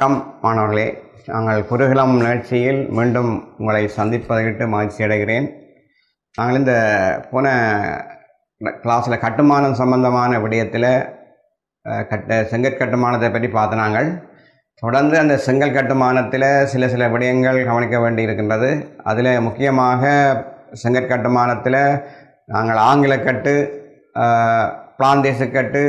Come மாணவர்களே, நாங்கள் குருகுலம் நிகழ்ச்சியில் மீண்டும் உங்களை சந்திப்பதற்கு மகிழ்ச்சி அடைகிறேன். நாங்கள் இந்த போன கிளாஸில் கட்டுமானம் சம்பந்தமான விடயத்தில் செங்கற் கட்டுமானத்தை பற்றி பார்த்து நாங்கள் தொடர்ந்து அந்த செங்கல் கட்டுமானத்தில் சில சில விடயங்கள் கவனிக்க வேண்டியிருக்கின்றது. அதில் முக்கியமாக செங்கற் கட்டுமானத்தில் நாங்கள் ஆங்கிலக்கட்டு, பிளாந்தேசுக்கட்டு,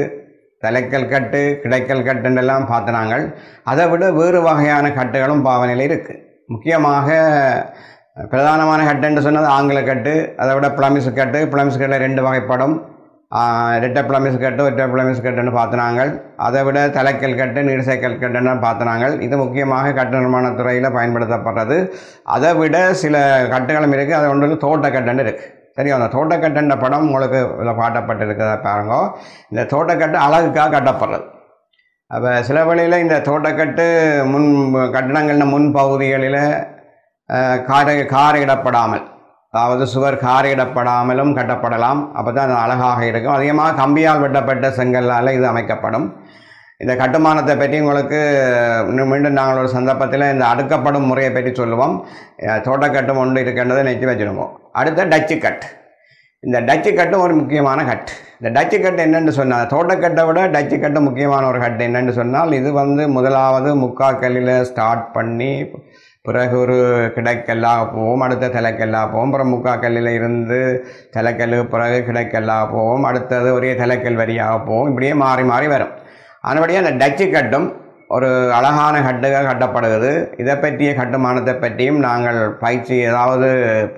தலைக்கல் கட்டு, கிடைக்கல் கட்டுன்னெல்லாம் பார்த்துனாங்கள். அதை விட வேறு வகையான கட்டுகளும் பாவனையில் இருக்குது. முக்கியமாக பிரதானமான கட்டுன்னு சொன்னது ஆங்கிலக்கட்டு. அதை விட பிளமிசுக்கட்டு, பிளமிசுக்கட்டில் ரெண்டு வகைப்படும், ரெட்டை பிளமிசுக்கட்டு, ஒற்றை பிளமிசுக்கட்டுன்னு பார்த்துனாங்கள். அதை விட தலைக்கல் கட்டு, நீர்சைக்கல் கட்டுன்னு பார்த்துனாங்கள். இது முக்கியமாக கட்டு நிர்மாணத்துறையில் பயன்படுத்தப்படுறது. அதை விட சில கட்டுகளும் இருக்குது. அதை ஒன்று தோட்டக்கட்டுன்னு இருக்குது. சரி, அந்த தோட்டக்கட்டுன்ற படம் உங்களுக்கு இதில் காட்டப்பட்டிருக்கிறத பாருங்க. இந்த தோட்டக்கட்டு அழகுக்காக கட்டப்படுறது. அப்போ சில வழியில் இந்த தோட்டக்கட்டு முன் கட்டிடங்களின் முன்பகுதிகளில் காரையிடப்படாமல், அதாவது சுவர் காரையிடப்படாமலும் கட்டப்படலாம். அப்போ தான் அது அழகாக இருக்கும். அதிகமாக கம்பியால் வெட்டப்பட்ட செங்கல்லால் இது அமைக்கப்படும். இந்த கட்டுமானத்தை பற்றி உங்களுக்கு மீண்டும் நாங்கள் ஒரு சந்தர்ப்பத்தில் இந்த அடுக்கப்படும் முறையை பற்றி சொல்லுவோம். தோட்டக்கட்டும் ஒன்று இருக்கின்றதை நினைத்து வச்சுருவோம். அடுத்த டச்சு கட். இந்த டச்சு கட்டும் ஒரு முக்கியமான கட். இந்த டச்சு கட் என்னென்னு சொன்னால், தோட்டக்கட்டை விட டச்சு கட்டு முக்கியமான ஒரு கட் என்னென்னு சொன்னால், இது முதலாவது முக்காக்கல்லில் ஸ்டார்ட் பண்ணி பிறகு ஒரு கிடைக்கல்லாக போவோம், அடுத்த தலைக்கல்லாக போவோம், அப்புறம் முக்காக்கல்லில் இருந்து தலைக்கல், பிறகு கிடைக்கல்லாக போவோம், அடுத்தது ஒரே தலைக்கல் வரியாக போவோம். இப்படியே மாறி மாறி வரும். அதன்படியாக அந்த டச்சு கட்டும் ஒரு அழகான கட்டுக்காக கட்டப்படுகிறது. இதை பற்றிய கட்டுமானத்தை பற்றியும் நாங்கள்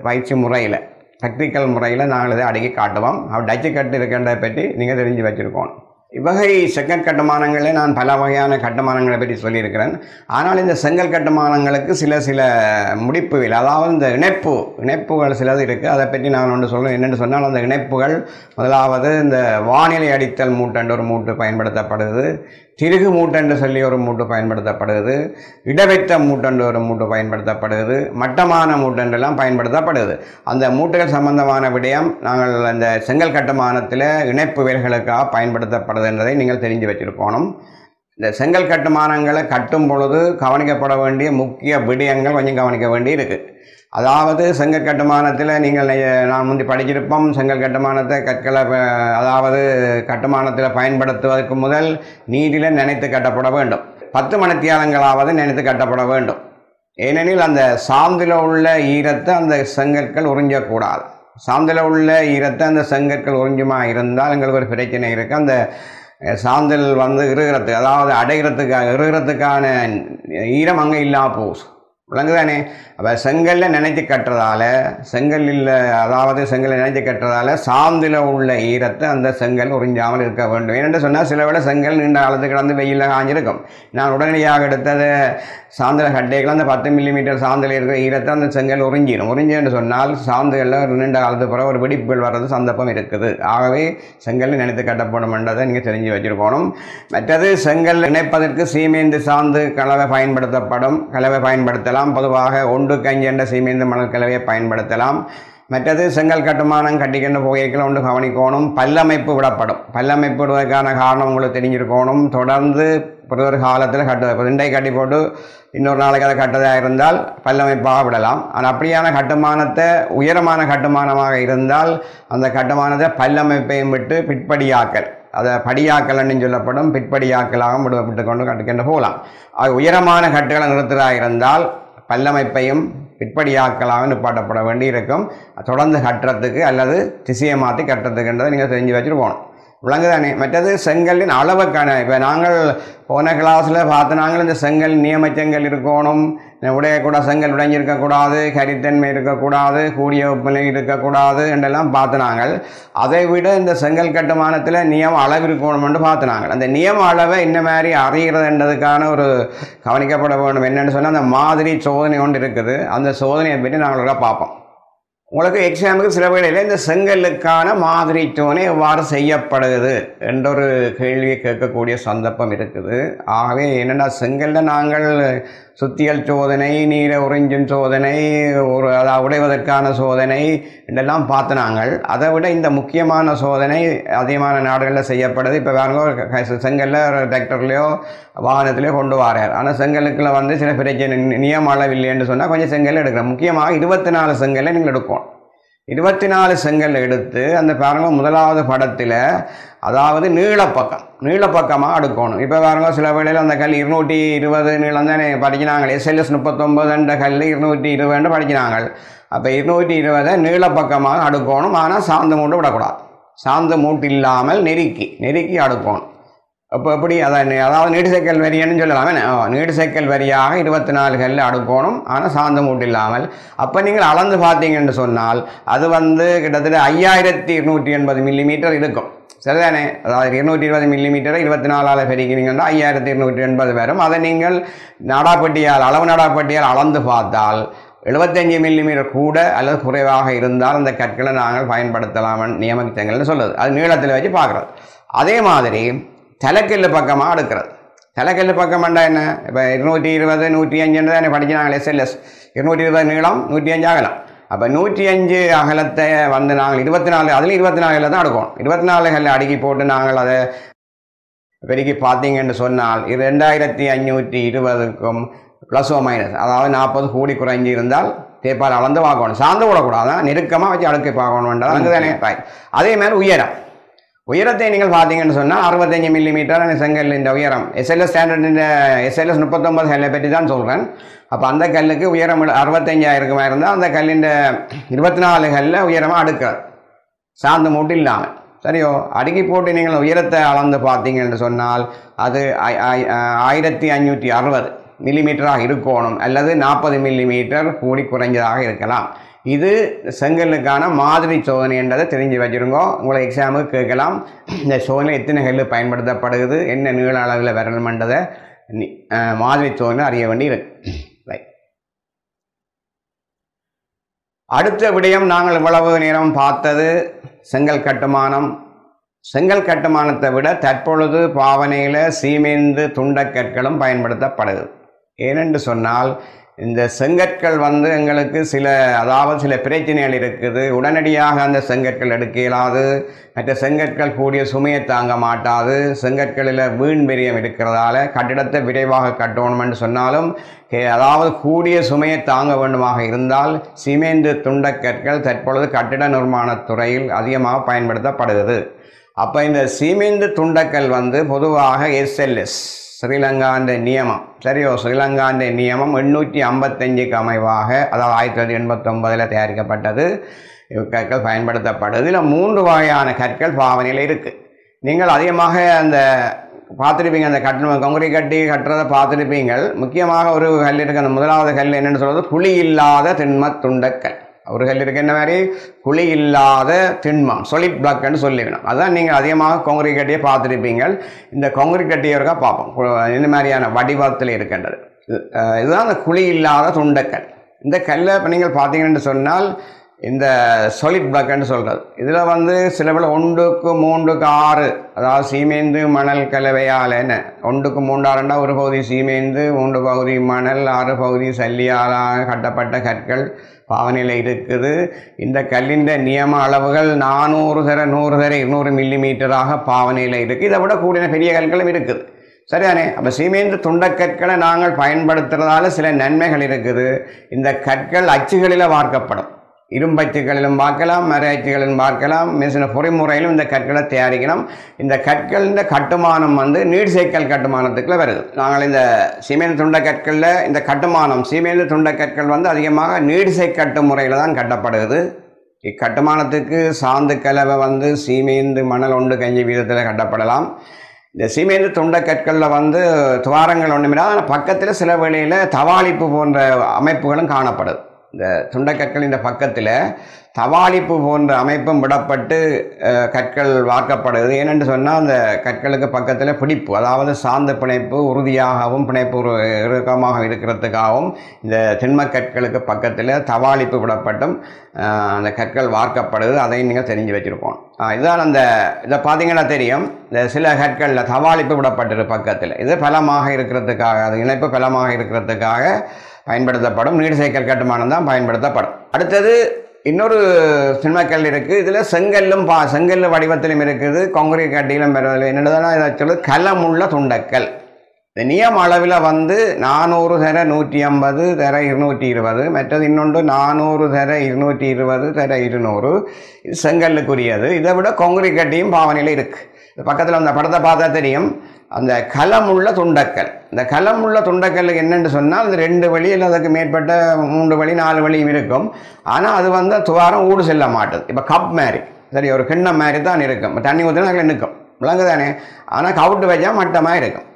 பயிற்சி முறையில், டெக்னிக்கல் முறையில் நாங்கள் இதை அடக்கி காட்டுவோம். அப்போ டச்சு கட்டு இருக்கின்றதை பற்றி நீங்கள் தெரிஞ்சு வச்சுருக்கோம். இவ்வகை செங்கல் கட்டுமானங்களே நான் பல வகையான கட்டுமானங்களை பற்றி சொல்லியிருக்கிறேன். ஆனால் இந்த செங்கல் கட்டுமானங்களுக்கு சில சில முடிப்புகள், அதாவது இந்த இணைப்புகள் சிலது இருக்குது. அதை பற்றி நான் ஒன்று சொல்கிறேன். என்னென்னு சொன்னால், அந்த இணைப்புகள் முதலாவது இந்த வானிலை அடித்தல் மூட்டென்று ஒரு மூட்டு பயன்படுத்தப்படுது, திருகு மூட்டென்று சொல்லி ஒரு மூட்டு பயன்படுத்தப்படுது, இடவெட்ட மூட்டென்று ஒரு மூட்டு பயன்படுத்தப்படுது, மட்டமான மூட்டென்றெல்லாம் பயன்படுத்தப்படுது. அந்த மூட்டுகள் சம்பந்தமான விடயம் நாங்கள் அந்த செங்கல் கட்டுமானத்தில் இணைப்பு வேல்களுக்காக பயன்படுத்தப்படுது என்பதை நீங்கள் தெரிஞ்சு வச்சுருக்கணும். இந்த செங்கல் கட்டுமானங்களை கட்டும் பொழுது கவனிக்கப்பட வேண்டிய முக்கிய விடயங்கள் கொஞ்சம் கவனிக்க வேண்டி இருக்குது. அதாவது செங்கல் கட்டுமானத்தில் நான் முந்தி படிச்சிருப்போம். செங்கல் கட்டுமானத்தை கட்டுமானத்தில் பயன்படுத்துவதற்கு முதல் நீரில் நினைத்து கட்டப்பட வேண்டும். 10 மணித்தியாலங்களாவது நினைத்து கட்டப்பட வேண்டும். ஏனெனில் அந்த சாந்தில் உள்ள ஈரத்தை அந்த செங்கற்கள் உறிஞ்சக்கூடாது. சாந்தில் உள்ள ஈரத்தை அந்த செங்கற்கள் உறிஞ்சுமா இருந்தால் எங்களுக்கு ஒரு பிரச்சனை இருக்குது. அந்த சாந்தில் இருகிறதுக்கு, அதாவது இருகிறதுக்கான ஈரம் அங்கே இல்லாமல் போகும். விளங்குதானே? அப்போ செங்கலில் நினைத்து கட்டுறதால செங்கலில் நினைத்து கட்டுறதால சாந்தில் உள்ள ஈரத்தை அந்த செங்கல் உறிஞ்சாமல் இருக்க வேண்டும். ஏனென்று சொன்னால், சில வேளை செங்கல் நீண்ட காலத்து கிடந்து வெயிலில் காஞ்சிருக்கும். நான் உடனடியாக எடுத்தது சாந்தில் கட்டைகள் அந்த 10 மில்லிமீட்டர் சாந்தில் இருக்கிற ஈரத்தை அந்த செங்கல் உறிஞ்சின்னு சொன்னால் சாந்துகளில் நீண்ட காலத்து பிறகு ஒரு வெடிப்புகள் வர்றது சந்தர்ப்பம் இருக்குது. ஆகவே செங்கலில் நினைத்து கட்டப்படும் என்றதை நீங்கள் தெரிஞ்சு வச்சுருக்கணும். மற்றது, செங்கல் இணைப்பதற்கு சீமேந்து சாந்து கலவை பயன்படுத்தலாம். பொதுவாக 1:5 என்ற சீமேந்து மணல் கலவையை பயன்படுத்தலாம். மற்றது, செங்கல் கட்டுமானம் கட்டிக்கின்ற புகையைக்கெல்லாம் ஒன்று கவனிக்கணும். பல்லமைப்பு விடப்படும். பல்லமைப்பு விடுவதற்கான காரணம் உங்களுக்கு தெரிஞ்சிருக்கணும். தொடர்ந்து ஒரு காலத்தில் இண்டை கட்டி போட்டு இன்னொரு நாளைக்கு அதை கட்டதாக இருந்தால் பல்லமைப்பாக விடலாம். ஆனால் அப்படியான கட்டுமானத்தை, உயரமான கட்டுமானமாக இருந்தால் அந்த கட்டுமானத்தை பல்லமைப்பையும் விட்டு பிற்படியாக்கல், அதை படியாக்கலன்னு சொல்லப்படும், பிற்படியாக்கலாக விடுவிட்டு கொண்டு கட்டுக்கின்ற போகலாம். அது உயரமான கட்டுகளை நிறுத்துதாக இருந்தால் பல்லமைப்பையும் பிற்படியாக்கலாக நிப்பாட்டப்பட வேண்டி இருக்கும். தொடர்ந்து கட்டுறதுக்கு அல்லது திசையை மாற்றி கட்டுறதுக்குன்றதை நீங்கள் தெரிஞ்சு வச்சுட்டு போகணும். விளங்குதானே? மற்றது, செங்கலின் அளவுக்கான, இப்போ நாங்கள் போன கிளாஸில் பார்த்து நாங்கள் இந்த செங்கல் நியமச்செங்கல் இருக்கணும், உடையக்கூடாது, செங்கல் உடைஞ்சிருக்கக்கூடாது, கரித்தன்மை இருக்கக்கூடாது, கூடிய உப்புநிலை இருக்கக்கூடாது என்றெல்லாம் பார்த்து நாங்கள். அதை விட இந்த செங்கல் கட்டுமானத்தில் நியம அளவு இருக்கணும்னு பார்த்து நாங்கள். அந்த நியம அளவை இந்த மாதிரி அறிகிறதுன்றதுக்கான ஒரு கவனிக்கப்பட வேண்டும். என்னென்னு சொன்னால், அந்த மாதிரி சோதனை ஒன்று இருக்குது. அந்த சோதனையை பற்றி நாங்கள் பார்ப்போம். உங்களுக்கு எக்ஸாமுக்கு சில வேளையில் இந்த செங்கலுக்கான மாதிரி டோனை எவ்வாறு செய்யப்படுது என்றொரு கேள்வியை கேட்கக்கூடிய சந்தர்ப்பம் இருக்குது. ஆகவே என்னென்னா செங்கலில் நாங்கள் சுத்தியல் சோதனை, நீரை உறிஞ்சும் சோதனை, ஒரு அதை உடைவதற்கான சோதனை இதெல்லாம் பார்த்து நாங்கள் அதை விட இந்த முக்கியமான சோதனை அதிகமான நாடுகளில் செய்யப்படுது. இப்போ வேறு செங்கலில் டிராக்டர்லேயோ வாகனத்திலையோ கொண்டு வரார். ஆனால் செங்கலுக்குள்ள வந்து சில பிரச்சனை நியம அளவு இல்லைன்னு சொன்னால் கொஞ்சம் செங்கல் எடுக்கிறோம். முக்கியமாக 24 செங்கலில் நீங்கள் எடுக்கணும். 24 செங்கல் எடுத்து அந்த பாருங்கள் முதலாவது படத்தில் அதாவது நீளப்பக்கம் நீளப்பக்கமாக எடுக்கணும். இப்போ பாருங்கள் சில வேளையில் அந்த கல் 220 நீளம் தானே படிக்கினாங்க. SLS 39 கல் 220 படிக்கினாங்க. அப்போ 220 நீளப்பக்கமாக அடுக்கணும். ஆனால் சாந்து மூட்டு விடக்கூடாது. சாந்து மூட்டு இல்லாமல் நெருக்கி நெருக்கி அடுக்கணும். அப்போ எப்படி அதாவது நீட்டு சைக்கிள் வரியன்னு சொல்லலாமே. நீட்டு சைக்கிள் வரியாக 24 கல் அடுக்கணும். ஆனால் சாந்து மூட்டு இல்லாமல். அப்போ நீங்கள் அளந்து பார்த்தீங்கன்னு சொன்னால் அது வந்து கிட்டத்தட்ட 5280 மில்லிமீட்டர் இருக்கும். சரிதானே? அதாவது 220 மில்லிமீட்டரை 24ஆல் பெருக்கினீங்கன்னா 5280 வரும். அதை நீங்கள் நாடாப்பட்டியால் அளவு நாடாப்பட்டியால் அளந்து பார்த்தால் 75 மில்லிமீட்டர் கூட அல்லது குறைவாக இருந்தால் அந்த கற்களை நாங்கள் பயன்படுத்தலாமன்னு நியமித்தங்கள்னு சொல்லுது. அது நீளத்தில் வச்சு பார்க்குறது. அதே மாதிரி தலைக்கல் பக்கமாக எடுக்கிறது. தலைக்கல் பக்கம் வேண்டாம் என்ன? இப்போ 220 105 தானே படிக்கிறாங்களே. SLS 220 நீளம் 105 அகலம். அப்போ 105 அகலத்தை வந்து நாங்கள் 24 அதில் 24 தான் அடுக்கணும். 24 அடுக்கி போட்டு நாங்கள் அதை பெருக்கி பார்த்தீங்கன்னு சொன்னால் 2520க்கும் +/- அதாவது 40 கூடி குறைஞ்சி இருந்தால் தேப்பால் அளந்து பார்க்கணும். சார்ந்து விடக்கூடாது. நெருக்கமாக வச்சு அடுக்கி பார்க்கணுன்றது அங்கே தானே. அதே மாதிரி உயரம் உயரத்தை நீங்கள் பார்த்தீங்கன்னு சொன்னால் 65 மில்லிமீட்டர் செங்கல் இந்த உயரம். SLS 39 கல்லை பற்றி தான் சொல்கிறேன். அப்போ அந்த கல்லுக்கு உயரம் 65 இருந்தால் அந்த கல்லின் 24 கல்லை உயரமாக அடுக்கிறது. சாந்து மூட்டு இல்லாமல். சரியோ? அடுக்கி போட்டு நீங்கள் உயரத்தை அளந்து பார்த்தீங்கன்னு சொன்னால் அது 1560 மில்லிமீட்டராக இருக்கணும். அல்லது 40 மில்லிமீட்டர் கூடி குறைஞ்சதாக இருக்கலாம். இது செங்கலுக்கான மாதிரி சோதனை என்றதை தெரிஞ்சு வச்சுருங்க. உங்களை எக்ஸாமுக்கு கேட்கலாம். இந்த சோதனை எத்தனை கல் பயன்படுத்தப்படுகிறது, என்ன நீள அளவில் வரணுமென்றதை மாதிரி சோதனை அறிய வேண்டி இருக்கு. அடுத்த விடயம் நாங்கள் இவ்வளவு நேரம் பார்த்தது செங்கல் கட்டுமானம். செங்கல் கட்டுமானத்தை விட தற்பொழுது பாவனையில் சீமேந்து துண்டக்கற்களும் பயன்படுத்தப்படுது. ஏனென்று சொன்னால் இந்த செங்கற்கள் வந்து எங்களுக்கு சில பிரச்சனைகள் இருக்குது. உடனடியாக அந்த செங்கற்கள் எடுக்க இயலாது. மற்ற செங்கற்கள் கூடிய சுமையை தாங்க மாட்டாது. செங்கற்களில் வீண் பெரியம் இருக்கிறதால கட்டிடத்தை விரைவாக கட்டணும்னு சொன்னாலும் அதாவது கூடிய சுமையை தாங்க வேண்டுமாக இருந்தால் சிமெண்ட் துண்டக்கற்கள் தற்பொழுது கட்டிட நிர்மாணத் துறையில் அதிகமாக பயன்படுத்தப்படுகிறது. அப்போ இந்த சிமெண்ட் துண்டக்கல் வந்து பொதுவாக SLS ஸ்ரீலங்காண்ட நியமம். சரியோ? ஸ்ரீலங்காண்ட நியமம் 855க்கு அமைவாக அதாவது 1989 தயாரிக்கப்பட்டது. கற்கள் பயன்படுத்தப்படுது. இதில் 3 வகையான கற்கள் பாவனையில் இருக்குது. நீங்கள் அதிகமாக அந்த பார்த்துருப்பீங்க. அந்த கட்டணம் கொங்குரிக் கட்டி கட்டுறதை பார்த்துருப்பீங்க. முக்கியமாக ஒரு கல் இருக்குது. அந்த முதலாவது கல் என்னென்னு சொல்கிறது குழி இல்லாத திண்ம துண்டக்கல். ஒரு கல் இருக்குது என்ன மாதிரி குழி இல்லாத திண்மம் சொலிட் பிளாக்னு சொல்லிவிடும். அதான் நீங்கள் அதிகமாக கொங்குரிக் கட்டியை பார்த்துருப்பீங்க. இந்த கொங்குரிக் கட்டியவருக்காக பார்ப்போம் இந்த மாதிரியான வடிவத்தில் இருக்கின்றது. இதுதான் அந்த குழி இல்லாத துண்டக்கல். இந்த கல்லை இப்போ நீங்கள் பார்த்தீங்கன்னு சொன்னால் இந்த சொலிட் பிளாக்னு சொல்கிறது. இதில் வந்து சில பேர் 1:3:6 அதாவது சீமேந்து மணல் கலவையால் 1:3:6 ஒரு பகுதி சீமேந்து 3 பகுதி மணல் 6 பகுதி சல்லியால் கட்டப்பட்ட கற்கள் பாவனையில் இருக்குது. இந்த கல்லின் நியம அளவுகள் 400 x 100 x 200 மில்லிமீட்டராக பாவனையில் இருக்குது. இதை விட கூடிய பெரிய கற்களும் இருக்குது. சரிதானே? அப்போ சிமெண்ட் துண்டக்கற்களை நாங்கள் பயன்படுத்துகிறதால சில நன்மைகள் இருக்குது. இந்த கற்கள் அச்சுகளில் வார்க்கப்படும். இரும்பச்சுகளிலும் பார்க்கலாம், மர அச்சுகளிலும் பார்க்கலாம். மிஷின பொறிமுறையிலும் இந்த கற்களை தயாரிக்கணும். இந்த கற்கள் இந்த கட்டுமானம் வந்து நீர்சைக்கல் கட்டுமானத்துக்குள்ள வருது. நாங்கள் இந்த சிமெண்ட் துண்டக்கற்களில் இந்த கட்டுமானம் சிமெண்ட் துண்டக்கற்கள் வந்து அதிகமாக நீர்சை கட்டு முறையில் தான் கட்டப்படுகிறது. இக்கட்டுமானத்துக்கு சாந்து கலவை வந்து சிமெண்ட் மணல் 1/5 வீதத்தில் கட்டப்படலாம். இந்த சிமெண்ட் துண்டக்கற்களில் வந்து துவாரங்கள் ஒன்றுமில்லை. ஆனால் பக்கத்தில் சில வேளையில் தவாளிப்பு போன்ற அமைப்புகளும் காணப்படுது. இந்த துண்டக்கற்கள் இந்த பக்கத்தில் தவாளிப்பு போன்ற அமைப்பும் விடப்பட்டு கற்கள் வார்க்கப்படுது. ஏனென்று சொன்னால் அந்த கற்களுக்கு பக்கத்தில் பிடிப்பு, அதாவது சார்ந்த பிணைப்பு உறுதியாகவும் பிணைப்பு இறுக்கமாக இருக்கிறதுக்காகவும் இந்த திண்ம கற்களுக்கு பக்கத்தில் தவாளிப்பு விடப்பட்டும் அந்த கற்கள் வார்க்கப்படுது. அதையும் நீங்கள் தெரிஞ்சு வச்சுருக்கோம். இதுதான் அந்த இதை பார்த்தீங்கன்னா தெரியும். இந்த சில கற்களில் தவாளிப்பு விடப்பட்டிரு பக்கத்தில், இது பலமாக இருக்கிறதுக்காக, அது இணைப்பு பலமாக இருக்கிறதுக்காக பயன்படுத்தப்படும். நீர்சைக்கல் கட்டுமானம் தான் பயன்படுத்தப்படும். அடுத்தது இன்னொரு சினிமாக்கல் இருக்குது. இதில் செங்கல்லும் செங்கல் வடிவத்திலும் இருக்குது, காங்கிரீட் கட்டியிலும் என்னென்னா இதை கலமுள்ள துண்டக்கல். இந்த நியம் அளவில் 400 தர 150 தர 220, மற்றது இன்னொன்று 400 தர 220 தர 200. இது செங்கல்லுக்குரியது. இதை விட காங்கிரீட் கட்டியும் பாவனையில் இருக்குது. இது பக்கத்தில் அந்த படத்தை பார்த்தா தெரியும், அந்த கலமுள்ள துண்டக்கல். இந்த கலமுள்ள துண்டக்கல்லுக்கு என்னென்னு சொன்னால் அந்த 2 வழி இல்லை அதுக்கு மேற்பட்ட 3 வழி 4 வழியும் இருக்கும். ஆனால் அது துவாரம் ஊடு செல்ல மாட்டுது. இப்போ கப் மாதிரி, சரி, ஒரு கிண்ணம் மாதிரி தான் இருக்கும். தண்ணி ஊற்றினா அதில் நிற்கும், விளங்கு தானே. ஆனால் கவுட்டு வச்சா மட்டமாக இருக்கும்.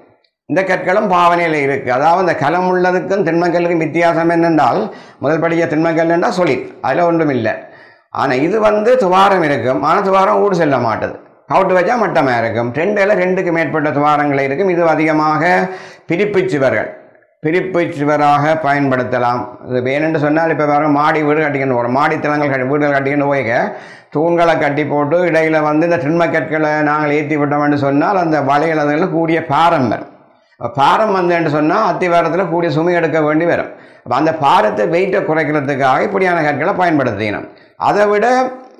இந்த கற்களும் பாவனையில் இருக்குது. அதாவது இந்த கலமுள்ளதுக்கும் திண்மக்கல்லுக்கும் வித்தியாசம் என்னென்றால், முதல் படிக்க திண்மக்கல் என்றால் சொல்லி அதில் ஒன்றும் இல்லை. ஆனால் இது துவாரம் இருக்கும், ஆனால் துவாரம் ஊடு செல்ல மாட்டுது. கவுட்டு வச்சா மட்டமாக இருக்கும். 2 அல்ல 2க்கு மேற்பட்ட துவாரங்கள் இருக்கும். இது அதிகமாக பிரிப்பு சுவராக பயன்படுத்தலாம். இது ஏனென்று சொன்னால் இப்போ பாருங்கள், மாடி வீடு கட்டிக்கணும், ஒரு மாடித்தளங்கள் வீடுகள் கட்டிக்கணும் போய்க்க தூண்களை கட்டி போட்டு இடையில் இந்த திண்மக்கற்களை நாங்கள் ஏற்றி விட்டோம்னு சொன்னால் அந்த வலையில கூடிய பாரம் வரும். பாரம் என்று சொன்னால் அத்திவாரத்தில் கூடிய சுமை எடுக்க வேண்டி வரும். அப்போ அந்த பாரத்தை வெயிட்டை குறைக்கிறதுக்காக இப்படியான கற்களை பயன்படுத்திக்கணும். அதை விட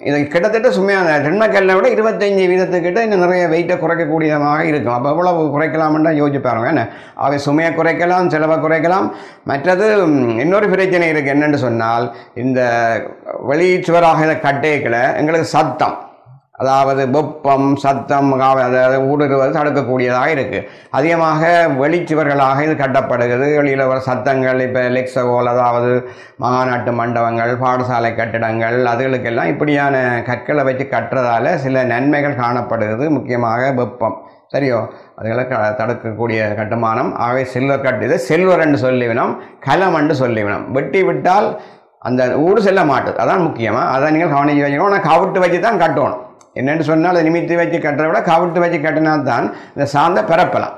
இது கிட்டத்தட்ட சுமையான திண்மக்கல்லை விட 25% இன்னும் நிறைய வெயிட்டை குறைக்கக்கூடியதாக இருக்கும். அப்போ எவ்வளவு குறைக்கலாம்னு யோசிச்சு பாருங்க. என்ன அவை சுமையை குறைக்கலாம், செலவை குறைக்கலாம். மற்றது இன்னொரு பிரச்சனை இருக்குது. என்னென்னு சொன்னால் இந்த வெளிச்சுவராக கட்டைகளை எங்களுக்கு சத்தம், அதாவது வெப்பம் சத்தம் அதாவது ஊடுருவது தடுக்கக்கூடியதாக இருக்குது. அதிகமாக வெளிச்சுவர்களாக இது கட்டப்படுகிறது. வெளியில் வர சத்தங்கள், இப்போ லெக்ஸகோல், அதாவது மாநாட்டு மண்டபங்கள், பாடசாலை கட்டிடங்கள், அதுகளுக்கெல்லாம் இப்படியான கற்களை வச்சு கட்டுறதால சில நன்மைகள் காணப்படுகிறது. முக்கியமாக வெப்பம், சரியோ, அதுகளை தடுக்கக்கூடிய கட்டுமானம். ஆகவே சில்வர் கட்டியது செல்வர்ன்னு சொல்லிவினோம், கலம்ன்னு சொல்லிவினோம். வெட்டி விட்டால் அந்த ஊடு செல்ல மாட்டுது, அதான் முக்கியமாக. அதை நீங்கள் கவனிச்சு வச்சுக்கணும். ஆனால் கவுட்டு வச்சு தான் கட்டணும். என்னென்னு சொன்னால் அதை நிமித்தி வச்சு கட்டுறத விட கவுட்டு வச்சு கட்டினா தான் இந்த சாந்த பரப்பலாம்.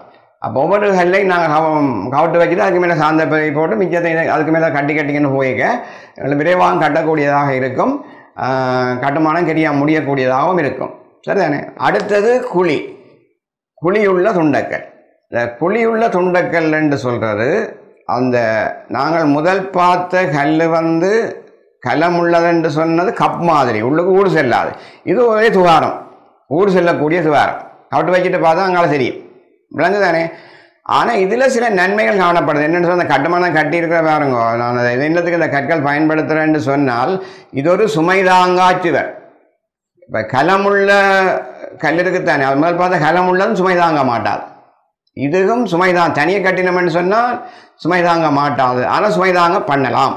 அப்போ ஒவ்வொரு கல்லையும் நாங்கள் கவுட்டு வச்சுட்டு அதுக்கு மேலே சாந்த பரப்பி போட்டு மிச்சத்தை அதுக்கு மேலே கட்டிக்கன்னு போய்க்க விரைவாக கட்டக்கூடியதாக இருக்கும். கட்டுமானம் கெரியா முடியக்கூடியதாகவும் இருக்கும். சரிதானே. அடுத்தது குழியுள்ள துண்டக்கல். இந்த குழியுள்ள துண்டக்கல் என்று சொல்கிறது அந்த நாங்கள் முதல் பார்த்த கல் கலம் உள்ளதென்று சொன்னது கப் மாதிரி, உள்ளுக்கு ஊடு செல்லாது. இது ஒரே துவாரம், ஊடு செல்லக்கூடிய துவாரம். கவுட்டு வச்சுட்டு பார்த்தா அங்கால தெரியும், விளங்கு தானே. ஆனால் இதில் சில நன்மைகள் காணப்படுது. என்னென்னு சொன்னால் அந்த கட்டுமானம் கட்டியிருக்கிற பாருங்க, நான் இது இல்லத்துக்கு இந்த கற்கள் பயன்படுத்துகிறேன்னு சொன்னால் இது ஒரு சுமை தாங்காச்சுவர். இப்போ கலமுள்ள கல் இருக்குத்தானே, அது முதல் பார்த்தா கலமுள்ளதும் சுமை தாங்க மாட்டாது. இதுவும் சுமை தான், தனியாக கட்டினோம்னு சொன்னால் சுமை தாங்க மாட்டாது. ஆனால் சுமை தாங்க பண்ணலாம்.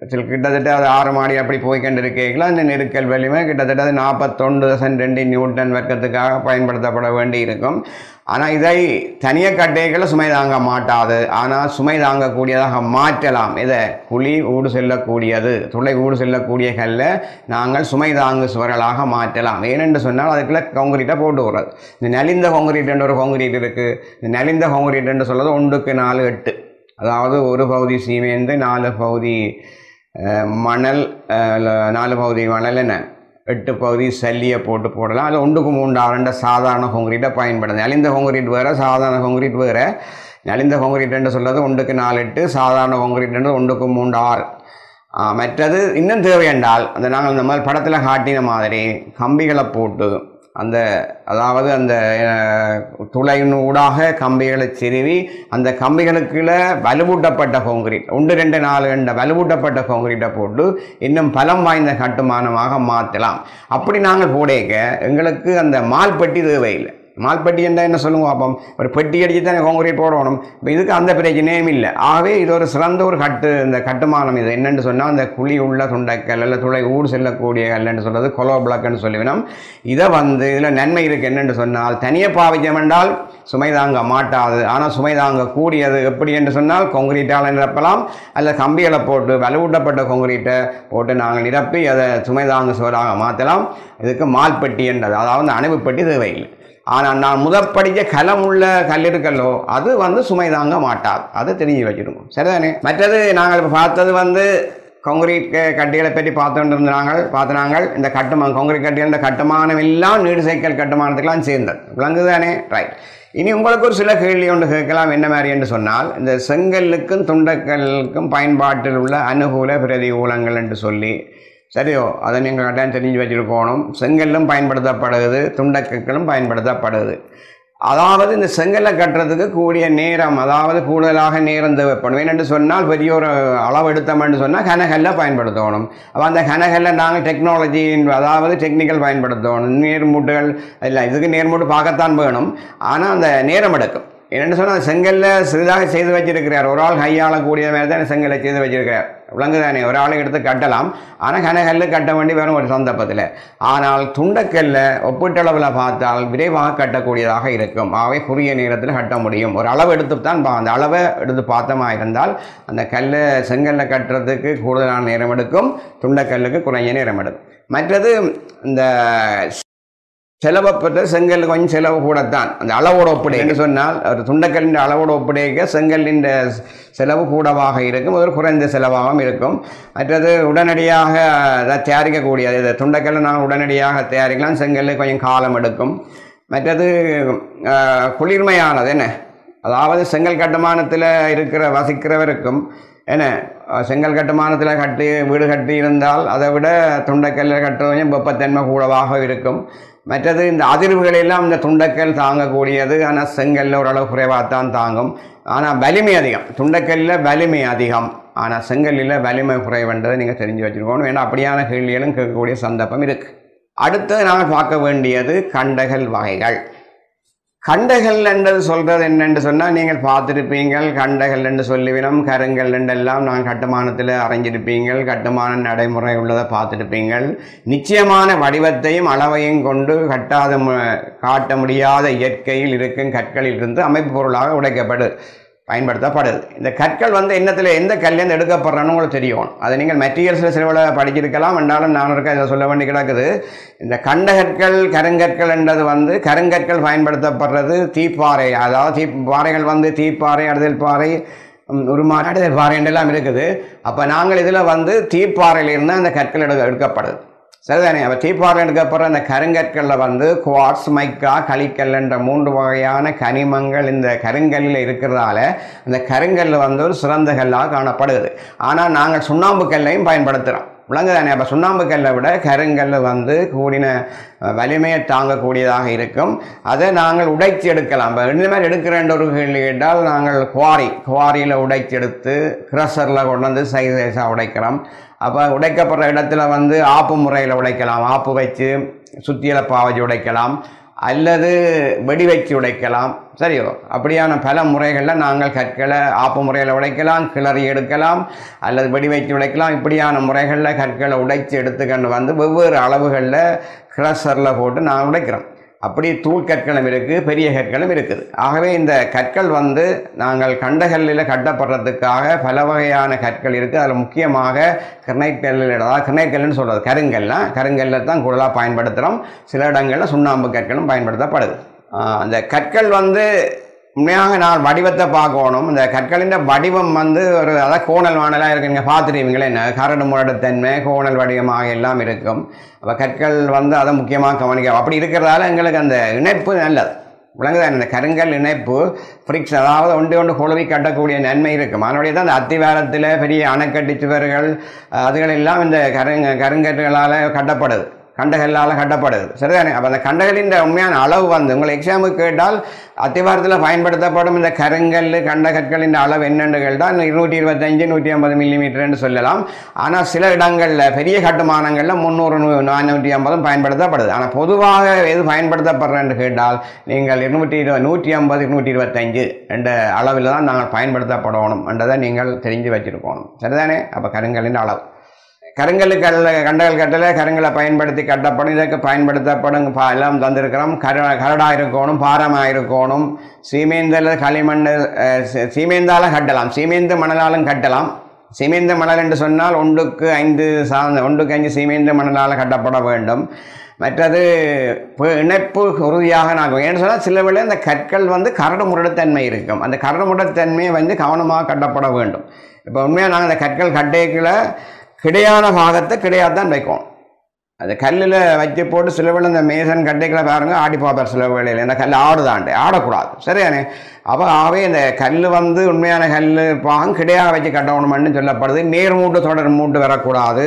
கிட்டத்தட்ட அது 6 மாடி அப்படி போய்கொண்டு இருக்கீங்களா, இந்த நெருக்கல் வலிமை கிட்டத்தட்ட அது 41.2 நியூட்டன் வர்க்கத்துக்காக பயன்படுத்தப்பட வேண்டி இருக்கும். ஆனால் இதை தனியாக கட்டைகளை சுமை தாங்க மாட்டாது. ஆனால் சுமை தாங்கக்கூடியதாக மாற்றலாம். இதை குழி ஊடு செல்லக்கூடியது, துளை ஊடு செல்லக்கூடிய கல்ல நாங்கள் சுமை தாங்கு சுவர்களாக மாற்றலாம். ஏனென்று சொன்னால் அதுக்குள்ளே காங்கிரீட்டாக போட்டு விடுறது. இந்த நலிந்த காங்கிரீட் என்ற ஒரு காங்கிரீட் இருக்குது. இந்த நலிந்த காங்கிரீட் என்று சொல்கிறது 1:4/8, அதாவது ஒரு பகுதி சீமேந்து 4 பகுதி மணல் 8 பகுதி சல்லியை போட்டு போடலாம். அதில் 1:3/2 சாதாரண கொங்கிரீட்டை பயன்படுது. நலிந்த கொங்கிரீட் வேறு, சாதாரண கொங்கிரீட் வேறு. நலிந்த கொங்கிரீட்டுன்னு சொல்கிறது 1:4/8, சாதாரண கொங்கிரீட்டுன்றது 1:3/6. மற்றது இன்னும் தேவை என்றால் அந்த நாங்கள் இந்த மாதிரி படத்தில் காட்டின மாதிரி கம்பிகளை போட்டு அந்த துளையின் ஊடாக கம்பிகளை செருவி அந்த கம்பிகளுக்குள்ள வலுவூட்டப்பட்ட காங்கிரீட் 1.2.4 என்ற வலுவூட்டப்பட்ட காங்கிரீட்டை போட்டு இன்னும் பலம் வாய்ந்த கட்டுமானமாக மாற்றலாம். அப்படி நாங்கள் போடேக்க எங்களுக்கு அந்த மால்பட்டி தேவையில்லை. மால்பட்டி என்றால் என்ன சொல்லுங்க பார்ப்போம். ஒரு பெட்டி அடித்து தானே காங்கிரீட் போடணும். இப்போ இதுக்கு அந்த பிரச்சனையும் இல்லை. ஆகவே இது ஒரு சிறந்த ஒரு கட்டு, இந்த கட்டுமானம். இது என்னென்னு சொன்னால் அந்த குழி உள்ள துண்டைக்கல் அல்ல துளை ஊர் செல்லக்கூடிய கல்லுன்னு சொல்கிறது கொலோ பிளாக்குன்னு சொல்லுவேன். இதை இதில் நன்மை இருக்குது என்னென்னு சொன்னால் தனியாக பாவிச்சம் என்றால் சுமை தாங்க மாட்டாது. ஆனால் சுமை தாங்க கூடியது எப்படி என்று சொன்னால் காங்கிரீட்டால் நிரப்பலாம், அல்ல கம்பிகளை போட்டு வலுவூட்டப்பட்ட காங்கிரீட்டை போட்டு நாங்கள் நிரப்பி அதை சுமை தாங்க சுவராக மாற்றலாம். இதுக்கு மால்பட்டி என்றது, அதாவது அணைவுப்பட்டி தேவையில்லை. ஆனால் நான் முதற்படித்த கலம் உள்ள கல் இருக்கல்லோ அது சுமை தாங்க மாட்டாது. அதை தெரிஞ்சு வச்சுருக்கோம், சரிதானே. மற்றது நாங்கள் இப்போ பார்த்தது காங்கிரீட் கட்டிகளை பற்றி பார்த்துனாங்க. இந்த கட்டுமான காங்கிரீட் கட்டிகள் கட்டுமானம் எல்லாம் நீடு சைக்கிள் கட்டுமானத்துக்கெல்லாம் சேர்ந்தது, விளங்குதானே, ரைட். இனி உங்களுக்கு ஒரு சில கேள்வி ஒன்று கேட்கலாம். என்ன மாதிரி என்று சொன்னால் இந்த செங்கல்லுக்கும் துண்டக்கல்லுக்கும் பயன்பாட்டில் உள்ள அனுகூல பிரதிகூலங்கள் என்று சொல்லி, சரியோ, அதை நீங்கள் கட்டாயம் தெரிஞ்சு வச்சுருக்கணும். செங்கல்லும் பயன்படுத்தப்படுது, துண்டக்கற்களும் பயன்படுத்தப்படுது. அதாவது இந்த செங்கலை கட்டுறதுக்கு கூடிய நேரம், அதாவது கூடுதலாக நேரம் தேவைப்படும். என்னென்று சொன்னால் பெரிய ஒரு அளவு எடுத்தோம்னு சொன்னால் கனகல்லை பயன்படுத்தணும். அப்போ அந்த கனகல்லை நாங்கள் டெக்னாலஜி, அதாவது டெக்னிக்கல் பயன்படுத்தணும். நேர்மூட்டுகள் இல்லை, இதுக்கு நேர்மூட்டு பார்க்கத்தான் வேணும். ஆனால் அந்த நேரம் எடுக்கும். என்னென்னு சொன்னால் செங்கல்லை சிறிதாக செய்து வச்சிருக்கிறார் ஒரு ஆள், கையாளக்கூடிய மாதிரி தான் செங்கலை செய்து வச்சிருக்கிறார், விளங்குதானே. ஒரு ஆளை எடுத்து கட்டலாம், ஆனால் கனகல் கட்ட வேண்டி வரும் ஒரு சந்தர்ப்பத்தில். ஆனால் துண்டக்கல்லை ஒப்பீட்டளவில் பார்த்தால் விரைவாக கட்டக்கூடியதாக இருக்கும். ஆகவே குறுகிய நேரத்தில் கட்ட முடியும். ஒரு அளவு எடுத்துத்தான் அந்த அளவை எடுத்து பார்த்தமாக இருந்தால் அந்த கல்லை செங்கல்லை கட்டுறதுக்கு கூடுதலான நேரம் எடுக்கும், துண்டக்கல்லுக்கு குறைய நேரம் எடுக்கும். மற்றது இந்த செலவை பெற்ற செங்கல் கொஞ்சம் செலவு கூடத்தான், அந்த அளவோட ஒப்பிடை என்று சொன்னால் ஒரு துண்டக்கல்லின் அளவோட ஒப்பிடைக்க செங்கல்லின் செலவு கூடவாக இருக்கும், ஒரு குறைந்த செலவாகவும் இருக்கும். மற்றது உடனடியாக அதை தயாரிக்கக்கூடியது. இதை துண்டக்கல்லை நாங்கள் உடனடியாக தயாரிக்கலாம், செங்கல் கொஞ்சம் காலம் எடுக்கும். மற்றது குளிர்மையானது, என்ன அதாவது செங்கல் கட்டுமானத்தில் வசிக்கிறவருக்கும் என்ன செங்கல் கட்டுமானத்தில் வீடு கட்டி இருந்தால் அதை விட துண்டக்கல்லில் கட்டுறவங்க வெப்பத்தன்மை கூடவாக இருக்கும். மற்றது இந்த அதிர்வுகளெல்லாம் இந்த துண்டக்கல் தாங்கக்கூடியது, ஆனால் செங்கல்ல ஓரளவு குறைவாகத்தான் தாங்கும். ஆனால் வலிமை அதிகம், துண்டக்கல்லில் வலிமை அதிகம், ஆனால் செங்கல்லில் வலிமை குறைவுன்றதை நீங்கள் தெரிஞ்சு வச்சுருக்கணும். ஏன்னா அப்படியான கேள்விகளும் கேட்கக்கூடிய சந்தர்ப்பம் இருக்குது. அடுத்தது நாங்கள் பார்க்க வேண்டியது கண்டைகள் வகைகள். கண்டைகள் என்று சொல்கிறது என்னென்று சொன்னால் நீங்கள் பார்த்துருப்பீங்கள். கண்டைகள் என்று சொல்லுவினம், கருங்கல் என்றெல்லாம் நான் கட்டுமானத்தில் அரைஞ்சிருப்பீங்கள், கட்டுமான நடைமுறை உள்ளதை பார்த்துருப்பீங்கள். நிச்சயமான வடிவத்தையும் அளவையும் கொண்டு காட்ட முடியாத இயற்கையில் இருக்கும் கற்களில் இருந்து அமைப்பு பொருளாக உடைக்கப்படுது, பயன்படுத்தப்படுது. இந்த கற்கள் என்னத்தில் எந்த கல்லேருந்து எடுக்கப்படுறன்னு உங்களுக்கு தெரியும். அதை நீங்கள் மெட்டீரியல்ஸில் சிலவில் படிச்சிருக்கலாம். என்றாலும் நான் இருக்க இதை சொல்ல வேண்டி கிடக்குது. இந்த கண்டகற்கள் கருங்கற்கள் என்றது கருங்கற்கள் பயன்படுத்தப்படுறது தீப்பாறை, அதாவது தீப்பாறைகள் தீப்பாறை, அடுதல் பாறை, உருமாடுதல் பாறை என்றெல்லாம் இருக்குது. அப்போ நாங்கள் இதில் தீப்பாறையிலிருந்து அந்த கற்கள் எடுக்கப்படுது, சரிதானே. அப்போ தீப்பாறை எடுக்கப்படுற அந்த கருங்கற்களில் குவார்ட்ஸ், மைக்கா, களிக்கல் என்ற மூன்று வகையான கனிமங்கள் இந்த கருங்கல்லில் இருக்கிறதால அந்த கருங்கல் ஒரு சிறந்த கல்லாக காணப்படுது. ஆனால் நாங்கள் சுண்ணாம்பு கல்லையும் பயன்படுத்துகிறோம், விளங்குதானே. அப்போ சுண்ணாம்பு கல்லை விட கருங்கல் கூடின வலிமையை தாங்கக்கூடியதாக இருக்கும். அதை நாங்கள் உடைச்சி எடுக்கலாம். இப்போ இந்த மாதிரி எடுக்கிறேன் ஒரு கேள்வி கேட்டால் நாங்கள் குவாரியில் உடைச்சி எடுத்து கிரஷரில் கொண்டு சைஸ் சைஸாக உடைக்கிறோம். அப்போ உடைக்கப்படுற இடத்துல ஆப்பு முறையில் உடைக்கலாம், ஆப்பு வச்சு சுத்தியில் பாவச்சு உடைக்கலாம், அல்லது வெடி வச்சு உடைக்கலாம், சரியோ. அப்படியான பல முறைகளில் நாங்கள் கற்களை ஆப்பு முறையில் உடைக்கலாம், கிளறி எடுக்கலாம், அல்லது வெடி வைத்து உடைக்கலாம். இப்படியான முறைகளில் கற்களை உடைச்சி எடுத்துக்கொண்டு வெவ்வேறு அளவுகளில் கிரஷரில் போட்டு நாங்கள் உடைக்கிறோம். அப்படி தூள் கற்களும் இருக்குது, பெரிய கற்களும் இருக்குது. ஆகவே இந்த கற்கள் நாங்கள் கண்டகல்லில் கட்டப்படுறதுக்காக பல வகையான கற்கள் இருக்குது. அதில் முக்கியமாக கிரைனைக்கல்லில், அதாவது கிரைனைக்கல்லுன்னு சொல்கிறது கருங்கல்லாம், கருங்கல்ல தான் கூடுதலாக பயன்படுத்துகிறோம். சில இடங்களில் சுண்ணாம்பு கற்களும் பயன்படுத்தப்படுது. அந்த கற்கள் உண்மையாக நான் வடிவத்தை பார்க்கணும். இந்த கற்களின் வடிவம் ஒரு அதாவது கோணல் வானலாக இருக்குது. நீங்கள் பார்த்துருவீங்களே, என்ன கரடு முரடுத்தன்மை, கோணல் வடிவமாக எல்லாம் இருக்கும். அப்போ கற்கள் அதை முக்கியமாக கவனிக்க. அப்படி இருக்கிறதால எங்களுக்கு அந்த இணைப்பு நல்லது, விளங்குதான். இந்த கருங்கல் இணைப்பு ஃப்ரிக்ஷன், அதாவது ஒன்று ஒன்று குழுவி கட்டக்கூடிய நன்மை இருக்கும். அதனுடைய தான் இந்த அத்திவாரத்தில் பெரிய அணைக்கட்டி சுவர்கள் அதுகளெல்லாம் இந்த கருங்கற்களால் கட்டப்படுது. கண்டகல்லால கட்டப்படுது. சரிதானே? அப்போ அந்த கண்டகளின் உண்மையான அளவு வந்து உங்கள் எக்ஸாமுக்கு கேட்டால் அத்திவாரத்தில் பயன்படுத்தப்படும் இந்த கருங்கல் கண்டகற்களின் அளவு என்னென்று கேட்டால் 125-150 மில்லிமீட்டர்ன்னு சொல்லலாம். ஆனால் சில இடங்களில் பெரிய கட்டுமானங்களில் 300-450 பயன்படுத்தப்படுது. ஆனால் பொதுவாக எது பயன்படுத்தப்படுறேன்னு கேட்டால் நீங்கள் 150-125 என்ற அளவில் தான் நாங்கள் பயன்படுத்தப்படணும் என்றதை நீங்கள் தெரிஞ்சு வச்சிருக்கணும். சரிதானே? அப்போ கருங்கலின் அளவு கருங்கல்கள் கண்டகல் கட்டல கருங்களை பயன்படுத்தி கட்டப்படும். இதற்கு பயன்படுத்தப்படும் எல்லாம் தந்திருக்கிறோம். கரடாக இருக்கணும், பாரமாக இருக்கணும், சீமேந்தில் களிமண் சீமேந்தாலும் கட்டலாம், சீமேந்து மணலாலும் கட்டலாம். சீமேந்து மணல் என்று சொன்னால் 1:5 சீமேந்து மணலால் கட்டப்பட வேண்டும். மற்றது இணைப்பு உறுதியாக நாங்கள் ஏன்னு சொன்னால் சில வேளை அந்த கற்கள் வந்து கரடுமுரடுத்தன்மை இருக்கும். அந்த கரடுமுரடுத்தன்மையை வந்து கவனமாக கட்டப்பட வேண்டும். இப்போ உண்மையாக நாங்கள் அந்த கற்கள் கட்டைக்குள்ள கிடையான பாகத்தை கிடையாது தான் வைக்கும். அது கல்லில் வச்சு போட்டு சில வேளை இந்த மேசன் கட்டைகளை பாருங்கள் ஆடி பார்ப்பார். சில வேளையில் இந்த கல் ஆடுதாண்டு ஆடக்கூடாது. சரியானே? அப்போ ஆகவே இந்த கல் வந்து உண்மையான கல் பாகம் கிடையாக வச்சு கட்டணும்னு சொல்லப்படுது. நேர்மூட்டு தொடர் மூட்டு வரக்கூடாது.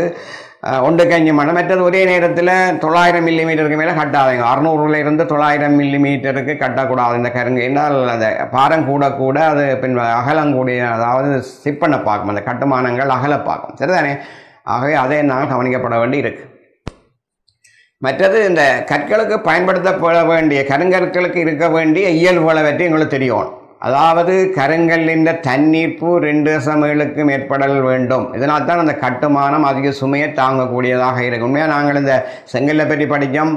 1:5 மணி மற்றது ஒரே நேரத்தில் 900 மில்லிமீட்டருக்கு மேலே கட்டாதுங்க. 600-900 மில்லிமீட்டருக்கு கட்டக்கூடாது இந்த கருங்கு. என்னால் அந்த பாரம் கூட கூட அது பின் அகலங்கூடிய அதாவது சிப்பனை பார்க்கும் அந்த கட்டுமானங்கள் அகல பார்க்கும். சரிதானே? ஆகவே அதை என்னால் கவனிக்கப்பட வேண்டி இருக்குது. மற்றது இந்த கற்களுக்கு பயன்படுத்தப்பட வேண்டிய கருங்கற்களுக்கு இருக்க வேண்டிய இயல்புகளை பற்றி எங்களுக்கு தெரியணும். அதாவது கருங்கல்லின் தண்ணீர்ப்பு 2.7க்கு மேற்படல் வேண்டும். இதனால் தான் அந்த கட்டுமானம் அதிக சுமையை தாங்கக்கூடியதாக இருக்கும். உண்மையாக நாங்கள் இந்த செங்கல்லை பற்றி படித்தோம்,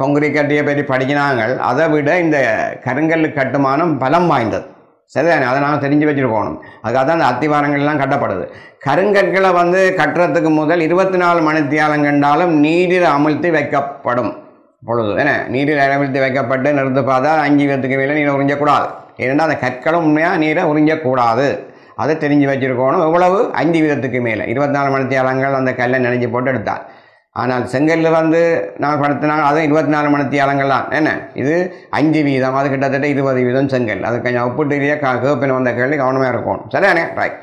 கொங்குரி கட்டியை பற்றி படிக்கினாங்கள். அதை விட இந்த கருங்கல் கட்டுமானம் பலம் வாய்ந்தது. சரிதானே? அதை நாங்கள் தெரிஞ்சு வச்சுருக்கணும். அதுக்காக தான் அந்த அத்திவாரங்கள்லாம் கட்டப்படுது. கருங்கற்களை வந்து கட்டுறதுக்கு முதல் 24 மணித்தியாலம் கண்டாலும் நீரில் அமிழ்த்தி வைக்கப்படும் பொழுது ஏன்னா நீரில் அமிழ்த்தி வைக்கப்பட்டு நிறுத்து பார்த்தால் 5 பேர்த்துக்கு மேலே நீரை உறிஞ்சக்கூடாது. ஏனென்றால் அந்த கற்களும் உண்மையாக நீரை உறிஞ்சக்கூடாது. அதை தெரிஞ்சு வச்சுருக்கணும். எவ்வளவு 5 வீதத்துக்கு மேலே 24 மணித்தியாலங்கள் அந்த கல்லை நினைஞ்சு போட்டு எடுத்தார். ஆனால் செங்கல் வந்து நாங்கள் படுத்தினாங்க அதுவும் 24 மணித்தியாலங்கள் தான். என்ன இது 5 வீதம், அது கிட்டத்தட்ட 20 வீதம் செங்கல். அது கொஞ்சம் ஒப்பிட்டுரிய கேப்பின் வந்த கேள்வி கவனமாக இருக்கணும். சரியானே? ரைட்.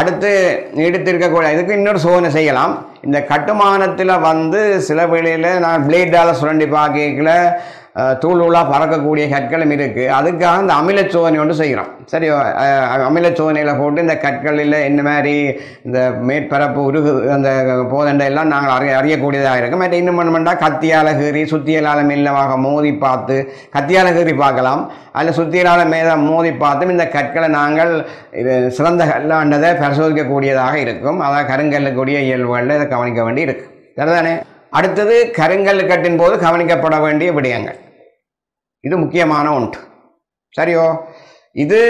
அடுத்து நீடித்திருக்கக்கூடிய இதுக்கு இன்னொரு சோதனை செய்யலாம். இந்த கட்டுமானத்தில் வந்து சில வேளையில் நான் பிளேடால் சுரண்டி பார்க்கல தூள் ஊழாக பறக்கக்கூடிய கற்களும் இருக்குது. அதுக்காக இந்த அமிலச்சோதனை ஒன்று செய்கிறோம். சரி, அமிலச்சோதனையில் போட்டு இந்த கற்களில் என்ன மாதிரி இந்த மேற்பரப்பு உருகு அந்த போதண்டையெல்லாம் நாங்கள் அறியக்கூடியதாக இருக்கும். மற்ற இன்னும் பண்ணுமெண்டா கத்தியால் கீறி சுத்தியலால் மெல்லமாக மோதி பார்த்து கத்தியால் கீறி பார்க்கலாம். அதில் சுத்தியலால் மேல மோதி பார்த்தும் இந்த கற்களை நாங்கள் இது சிறந்த கல்லாண்டதை பரிசோதிக்கக்கூடியதாக இருக்கும். அதான் கருங்கல்லுக்கூடிய இயல்புகளில் இதை கவனிக்க வேண்டி இருக்குது. சரிதானே? அடுத்தது கருங்கல் கட்டின் போது கவனிக்கப்பட வேண்டிய விடயங்கள். இது முக்கியமான ஒன்று. சரியோ? இது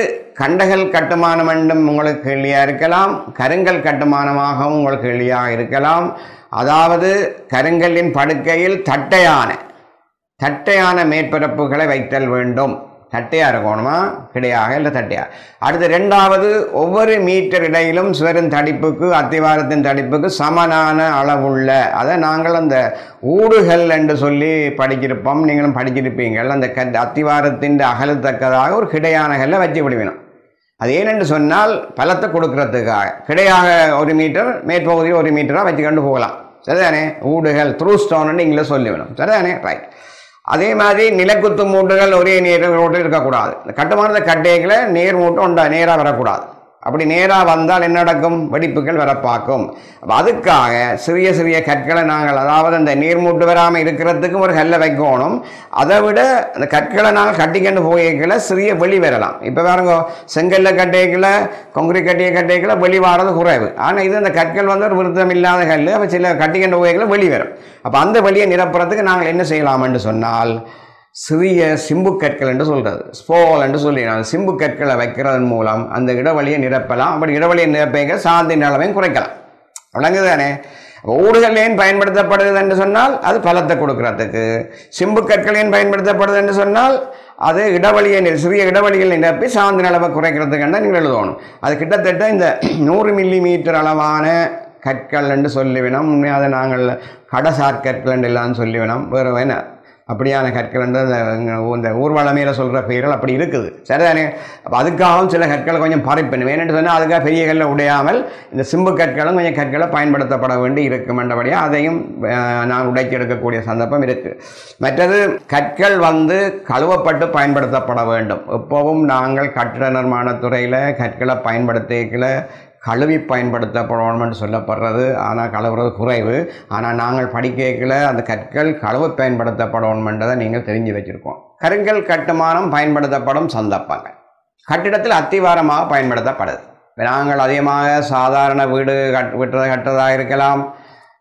கண்டகல் கட்டுமானம் என்றும் உங்களுக்கு கேள்வியாக இருக்கலாம், கருங்கல் கட்டுமானமாகவும் உங்களுக்கு கேள்வியாக இருக்கலாம். அதாவது கருங்கல்லின் படுக்கையில் தட்டையான மேற்பரப்புகளை வைத்தல் வேண்டும். தட்டையாக இருக்கணுமா கிடையாக இல்லை தட்டையாக. அடுத்து ரெண்டாவது, ஒவ்வொரு மீட்டர் இடையிலும் சுவரின் தடிப்புக்கு அத்திவாரத்தின் தடிப்புக்கு சமனான அளவுள்ள அதை நாங்கள் அந்த ஊடுகள் என்று சொல்லி படிச்சிருப்போம். நீங்களும் படிச்சிருப்பீங்கள். அந்த அத்திவாரத்தின் அகலத்தக்கதாக ஒரு கிடையான கல்லை வச்சு விடுவினோம். அது ஏனென்று சொன்னால் பலத்தை கொடுக்கறதுக்காக. கிடையாக 1 மீட்டர், மேற்பகுதியில் 1 மீட்டராக வச்சு கொண்டு போகலாம். சரிதானே? ஊடுகள் த்ரூ ஸ்டோன்னு இங்கே சொல்லிவிடும். சரிதானே? ரைட். அதே மாதிரி நிலக்குத்து மூட்டுகள் ஒரே நேர் ரோட்டில் இருக்கக்கூடாது. இந்த கட்டுமானத்தை கட்டைகளை நேர் மூட்டு உண்டா நேராக வரக்கூடாது. அப்படி நேராக வந்தால் என்ன நடக்கும்? வெடிப்புகள் வரப்பாக்கும். அப்போ அதுக்காக சிறிய சிறிய கற்களை நாங்கள் அதாவது அந்த நீர் மூட்டு வராமல் இருக்கிறதுக்கும் ஒரு கல்லை வைக்கணும். அதை விட அந்த கற்களை நாங்கள் கட்டிக்கொண்டு போய்களை சிறிய வெளி வரலாம். இப்போ பாருங்க, செங்கல்ல கட்டைகளை கொங்குரி கட்டைகளை வெளி வாரது குறைவு. ஆனால் இது அந்த கற்கள் வந்து ஒரு விருத்தம் இல்லாத கல். அப்போ சில கட்டிக்கொண்டு போய்களை வெளி வரும். அப்போ அந்த வெளியை நிரப்புறதுக்கு நாங்கள் என்ன செய்யலாம் என்று சொன்னால் சிறிய சிம்பு கற்கள் என்று சொல்கிறது ஸ்போல் என்று சொல்லிடுறாங்க. சிம்பு கற்களை வைக்கிறதன் மூலம் அந்த இடவழியை நிரப்பலாம். அப்படி இடவழியை நிரப்ப சாந்தின் அளவையும் குறைக்கலாம். விளங்குதானே? ஊடுகள் ஏன் பயன்படுத்தப்படுது என்று சொன்னால் அது பலத்தை கொடுக்கறதுக்கு. சிம்பு கற்கள் ஏன் பயன்படுத்தப்படுது என்று சொன்னால் அது இடவழியை சிறிய இடவழிகள் நிரப்பி சாந்தின் அளவை குறைக்கிறதுக்குன்னா நீங்கள் எழுதணும். அது கிட்டத்தட்ட இந்த 100 மில்லிமீட்டர் அளவான கற்கள் என்று சொல்லிவினோம். அதை நாங்கள் கடசார் கற்கள் என்று எல்லாம் சொல்லிவினோம். வேறு வேணும் அப்படியான கற்கள் என்று இந்த ஊர்வலமையில் சொல்கிற பெயர்கள் அப்படி இருக்குது. சரிதானே? அப்போ அதுக்காகவும் சில கற்களை கொஞ்சம் பறிப்பினும். ஏன்னு சொன்னால் அதுக்காக பெரிய கல்லை உடையாமல் இந்த சிம்பு கற்களும் கொஞ்சம் கற்களை பயன்படுத்தப்பட வேண்டி இருக்கும் என்றபடியாக அதையும் நான் உடைச்சி எடுக்கக்கூடிய சந்தர்ப்பம் இருக்குது. மற்றது கற்கள் கழுவப்பட்டு பயன்படுத்தப்பட வேண்டும். எப்போவும் நாங்கள் கட்டிட நிர்மாணத்துறையில் கற்களை பயன்படுத்திக்கல கழுவி பயன்படுத்தப்படணும்னு சொல்லப்படுறது. ஆனால் கழுவுறது குறைவு. ஆனால் நாங்கள் படிக்கல அந்த கற்கள் கழுவு பயன்படுத்தப்படணும்ன்றதை நீங்கள் தெரிஞ்சு வச்சுருக்கோம். கருங்கல் கட்டுமானம் பயன்படுத்தப்படும் சந்தர்ப்பங்கள் கட்டிடத்தில் அத்திவாரமாக பயன்படுத்தப்படுது. நாங்கள் அதிகமாக சாதாரண வீடு கட்டுறதாக இருக்கலாம்,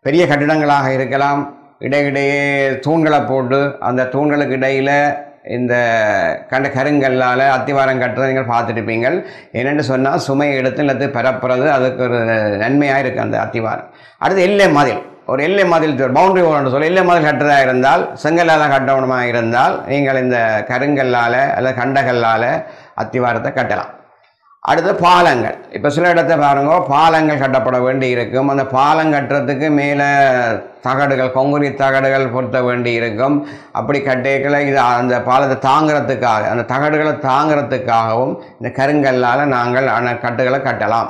பெரிய கட்டிடங்களாக இருக்கலாம். இடையிடையே தூண்களை போட்டு அந்த தூண்களுக்கு இடையில் இந்த கருங்கல்லால் அத்திவாரம் கட்டுறதை நீங்கள் பார்த்துருப்பீங்கள். என்னென்னு சொன்னால் சுமை எடுத்து இல்லத்து பரப்புறது அதுக்கு ஒரு நன்மையாக இருக்குது அந்த அத்திவாரம். அடுத்து எல்லை மதில், ஒரு எல்லை மதில் பவுண்டரி ஓல்னு சொல்லி எல்லை மதில் கட்டுறதாக இருந்தால் செங்கல்லால் கட்டணமாக இருந்தால் நீங்கள் இந்த கருங்கல்லால் அல்லது கண்டகல்லால் அத்திவாரத்தை கட்டலாம். அடுத்து பாலங்கள். இப்போ சில இடத்த பாருங்க, பாலங்கள் கட்டப்பட வேண்டி இருக்கும். அந்த பாலம் கட்டுறதுக்கு மேலே தகடுகள் கொங்குரித் தகடுகள் பொருத்த வேண்டி இருக்கும். அப்படி கட்டியக்களை இது அந்த பாலத்தை தாங்கிறதுக்காக அந்த தகடுகளை தாங்கிறதுக்காகவும் இந்த கருங்கல்லால் நாங்கள் கட்டுகளை கட்டலாம்.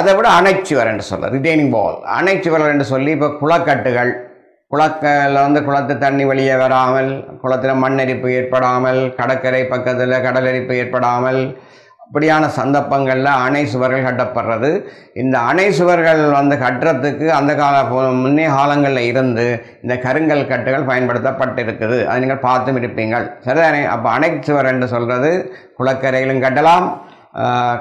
அதை விட அணைச்சுவர் என்று சொல்ல ரிட்டெய்னிங் வால், அணைச்சுவர் என்று சொல்லி இப்போ குளக்கட்டுகள், குளத்தில் குளத்து தண்ணி வெளியே வராமல், குளத்தில் மண்ணரிப்பு ஏற்படாமல், கடற்கரை பக்கத்தில் கடலரிப்பு ஏற்படாமல் இப்படியான சந்தர்ப்பங்களில் அணை சுவர்கள் கட்டப்படுறது. இந்த அணை சுவர்கள் கட்டுறதுக்கு அந்த கால முன்னே காலங்களில் இருந்து இந்த கருங்கல் கட்டுகள் பயன்படுத்தப்பட்டிருக்குது. அது நீங்கள் பார்த்தும் இருப்பீங்கள். சரிதானே? அப்போ அணை சுவர் என்று சொல்கிறது குளக்கரையிலும் கட்டலாம்,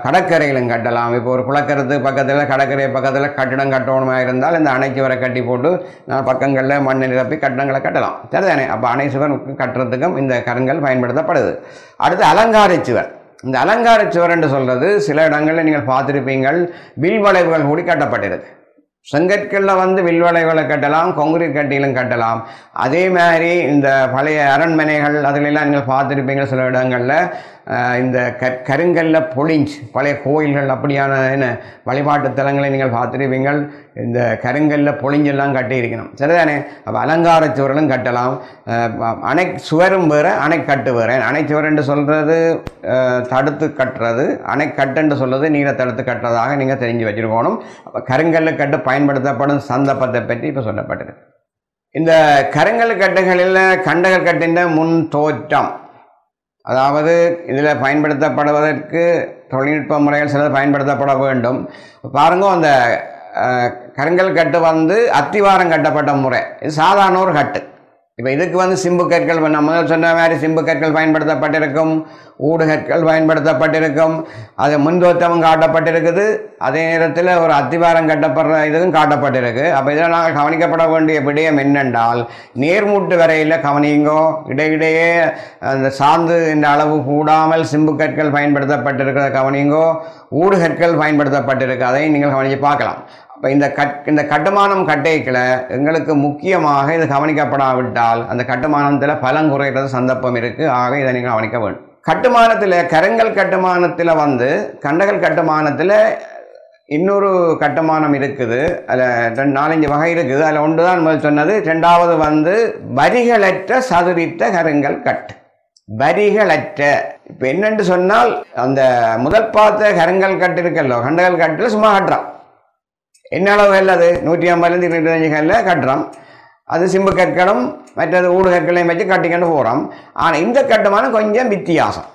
கடற்கரையிலும் கட்டலாம். இப்போ ஒரு குளக்கரைக்கு பக்கத்தில் கடற்கரை பக்கத்தில் கட்டிடம் கட்டணுமாக இருந்தால் இந்த அணை சுவரை கட்டி போட்டு நான் பக்கங்களில் மண் நிரப்பி கட்டடங்களை கட்டலாம். சரிதானே? அப்போ அணை சுவர் கட்டுறதுக்கும் இந்த கருங்கல் பயன்படுத்தப்படுது. அடுத்து அலங்கார சுவர். இந்த அலங்கார சுவர் என்று சொல்கிறது சில இடங்களில் நீங்கள் பார்த்துருப்பீங்கள். வில்வளைவுகள் கூடி கட்டப்பட்டிருக்கு. செங்கற்களில் வில்வளைவுகளை கட்டலாம், கொங்குரி கட்டியிலும் கட்டலாம். அதே மாதிரி இந்த பழைய அரண்மனைகள் அதிலெல்லாம் நீங்கள் பார்த்துருப்பீங்க. சில இடங்களில் இந்த கருங்கல்ல பொழிஞ்சு பழைய கோயில்கள் அப்படியான என்ன வழிபாட்டு தலங்களை நீங்கள் பார்த்துருப்பீங்கள். இந்த கருங்கல்ல பொழிஞ்செல்லாம் கட்டியிருக்கணும். சரிதானே? அப்போ அலங்கார சுவர்களும் கட்டலாம். அணை சுவரும் வேறு, அணைக்கட்டு வேறு. அணைச்சுவர் என்று சொல்கிறது தடுத்து கட்டுறது, அணைக்கட்டு என்று சொல்கிறது நீரை தடுத்து கட்டுறதாக நீங்கள் தெரிஞ்சு வச்சுருக்கணும். அப்போ கருங்கல்ல கட்டு பயன்படுத்தப்படும் சந்தர்ப்பத்தை பற்றி இப்போ சொல்லப்பட்டிருக்கு. இந்த கருங்கல் கட்டுகளில் கண்டகல் கட்டின முன் தோற்றம், அதாவது இதில் பயன்படுத்தப்படுவதற்கு தொழில்நுட்ப முறைகள் சில பயன்படுத்தப்பட வேண்டும். பாருங்க, அந்த கருங்கல் கட்டு அத்திவாரம் கட்டப்பட்ட முறை இது சாதாரண ஒரு கட்டு. இப்போ இதுக்கு சிம்பு கற்கள் முதல் சொன்ன மாதிரி சிம்பு கற்கள் பயன்படுத்தப்பட்டிருக்கும், ஊடு கற்கள் பயன்படுத்தப்பட்டிருக்கும். அது முன்தோற்றமும் காட்டப்பட்டிருக்குது. அதே நேரத்தில் ஒரு அத்திவாரம் கட்டப்படுற இதுவும் காட்டப்பட்டிருக்கு. அப்போ இதில் நாங்கள் கவனிக்கப்பட வேண்டிய விடயம் என்னென்றால் நேர்மூட்டு வரையில் கவனிங்கோ. இடையிடையே அந்த சாந்து இந்த அளவு கூடாமல் சிம்பு கற்கள் பயன்படுத்தப்பட்டிருக்கிறத கவனிங்கோ. ஊடு கற்கள் பயன்படுத்தப்பட்டிருக்கு, அதையும் நீங்கள் கவனித்து பார்க்கலாம். இப்போ இந்த கட்டுமானம் கட்டைக்கில் எங்களுக்கு முக்கியமாக இது கவனிக்கப்படாவிட்டால் அந்த கட்டுமானத்தில் பலம் குறைகிறது சந்தர்ப்பம் இருக்குது. ஆக இதை நீங்கள் கவனிக்க வேண்டும். கட்டுமானத்தில் கருங்கல் கட்டுமானத்தில் கண்டகல் கட்டுமானத்தில் இன்னொரு கட்டுமானம் இருக்குது. அதில் 4-5 வகை இருக்குது. அதில் ஒன்று தான் முதல் சொன்னது. ரெண்டாவது வரிகளற்ற சதுரித்த கருங்கல் கட்டு, வரிகளற்ற. இப்போ என்னென்று சொன்னால் அந்த முதல் பார்த்த கருங்கல் கட்டு இருக்கல்லோ, கண்டகல் கட்டில் சும்மா கட்டுறான். என்ன அளவு அல்லது 150-225 கல்லில் கட்டுறோம். அது சிம்பு கற்களும் மற்றது ஊடு கற்களையும் வச்சு கட்டிக்கிட்டு போகிறோம். ஆனால் இந்த கட்டுமானம் கொஞ்சம் வித்தியாசம்.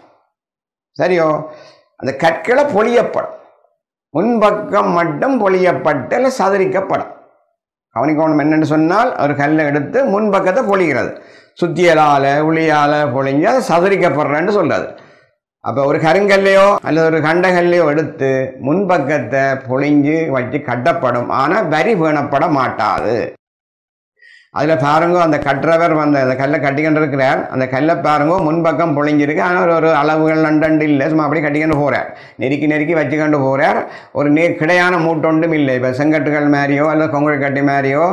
சரியோ? அந்த கற்களை பொழியப்படும், முன்பக்கம் மட்டும் பொழியப்பட்டு இல்லை சதுரிக்கப்படும். கவனிக்கணும். என்னென்னு சொன்னால் ஒரு கல்லை எடுத்து முன்பக்கத்தை பொழிகிறது, சுத்தியலால் உளியால் பொழிஞ்சு அதை சதுரிக்கப்படுறேன்னு சொல்கிறது. அப்போ ஒரு கருங்கல்லையோ அல்லது ஒரு கண்டகல்லையோ எடுத்து முன்பக்கத்தை பொழிஞ்சு வச்சு கட்டப்படும். ஆனால் வரி பேணப்பட மாட்டாது. அதில் பாருங்க, அந்த கட்டுறவர் அந்த கல்லை கட்டிக்கிட்டு இருக்கிறார். அந்த கல்லை பாருங்க, முன்பக்கம் பொழிஞ்சிருக்கு. ஆனால் ஒரு அளவுகள் நண்டண்டு இல்லை, சும்மா அப்படி கட்டிக்கிட்டு போகிறார், நெருக்கி நெருக்கி வச்சுக்கொண்டு போகிறார். ஒரு கிடையான மூட்டொண்டும் இல்லை. இப்போ செங்கட்டுகள் மாதிரியோ அல்லது கொங்குரி கட்டி மாதிரியோ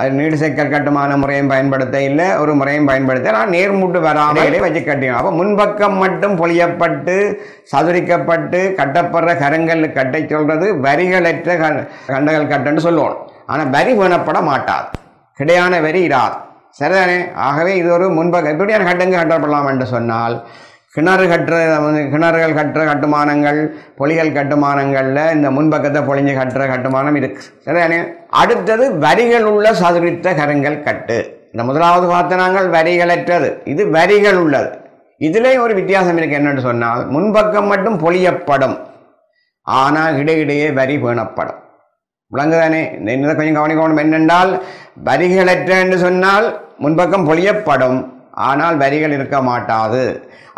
அது நீடு செக்கல் கட்டுமான முறையும் பயன்படுத்த இல்லை, ஒரு முறையும் பயன்படுத்த ஆனால் நேர்மூட்டு வராமையிலே வச்சு கட்டிக்கணும். அப்போ முன்பக்கம் மட்டும் பொழியப்பட்டு சதுரிக்கப்பட்டு கட்டப்படுற கருங்கல் கட்டை சொல்கிறது வரிகளற்ற கண்டகல் கட்டுன்னு சொல்லுவோம். ஆனால் வரி வேணப்பட மாட்டாது, கிடையான வரி இராது. சரிதானே? ஆகவே இது ஒரு முன்பக்கம். எப்படியான கட்டங்கள் கட்டப்படலாம் என்று சொன்னால், கிணறுகள் கட்டுற கட்டுமானங்கள், பொலிகள் கட்டுமானங்களில் இந்த முன்பக்கத்தை பொழிஞ்சு கட்டுற கட்டுமானம் இருக்குது. சரிதானே? அடுத்தது வரிகள் உள்ள சதுரித்த கருங்கல் கட்டு. இந்த முதலாவது பார்த்த நாங்கள் வரிகளற்றது, இது வரிகள் உள்ளது. இதுலேயும் ஒரு வித்தியாசம் இருக்குது. என்னென்னு சொன்னால், முன்பக்கம் மட்டும் பொழியப்படும், ஆனால் இடையிடையே வரி பேணப்படும். விளங்குதானே? இந்த கொஞ்சம் கவனிக்கணும். என்னென்றால் வரிகளற்ற என்று சொன்னால் முன்பக்கம் பொழியப்படும், ஆனால் வரிகள் இருக்க மாட்டாது.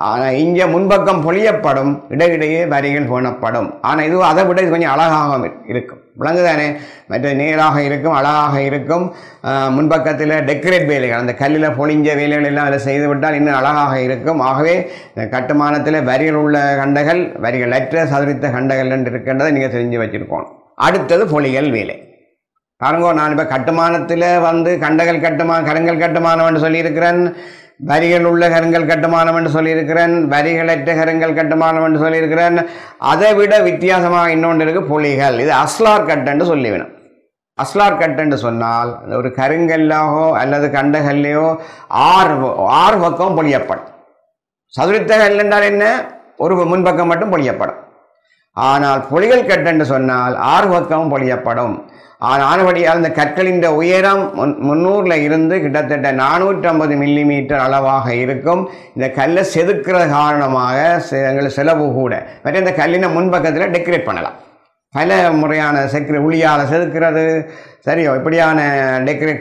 ஆனால் இங்கே முன்பக்கம் பொழியப்படும், இடையிடையே வரிகள் பேணப்படும். ஆனால் இது அதை விட இது கொஞ்சம் அழகாக இருக்கும். விளங்குதானே? மற்ற நேராக இருக்கும், அழகாக இருக்கும். முன்பக்கத்தில் டெக்கரேட் வேலைகள், அந்த கல்லில் பொழிஞ்ச வேலைகள் எல்லாம் அதில் செய்துவிட்டால் இன்னும் அழகாக இருக்கும். ஆகவே கட்டுமானத்தில் வரிகள் உள்ள கண்டங்கள், வரிகள் அற்ற சதுரித்த கண்டங்கள் என்று இருக்கின்றதை நீங்கள் தெரிஞ்சு வச்சுருக்கணும். அடுத்தது பொலிகள் வேலை. பாருங்கோ, நான் இப்போ கட்டுமானத்தில் வந்து கண்டங்கள் கருங்கல் கட்டுமானம் என்று சொல்லியிருக்கிறேன், வரிகள் உள்ள கருங்கல் கட்டுமானம் என்று சொல்லியிருக்கிறேன், வரிகளற்ற கருங்கல் கட்டுமானம் என்று சொல்லியிருக்கிறேன். அதை விட வித்தியாசமாக இன்னொன்று இருக்குது, பொலிகள். இது அஸ்லார் கட்டுன்னு சொல்லிவிடும். அஸ்லார் கட்டுன்னு சொன்னால் ஒரு கருங்கல்லாகோ அல்லது கண்டகல்லையோ ஆறு பக்கம் பொழியப்படும். சதுரித்த கல் என்றால் என்ன? ஒரு முன்பக்கம் மட்டும் பொழியப்படும். ஆனால் பொலிகள் கட்டுன்னு சொன்னால் ஆறு பக்கம் பொழியப்படும். ஆனபடியால் இந்த கற்களின் உயரம் 300 இருந்து கிட்டத்தட்ட 450 மில்லிமீட்டர் அளவாக இருக்கும். இந்த கல்லை செதுக்கிற காரணமாக எங்களுக்கு செலவு கூட. மற்ற இந்த கல்லினை முன்பக்கத்தில் டெக்கரேட் பண்ணலாம். பல முறையான உளியால் செதுக்கிறது, சரியோ இப்படியான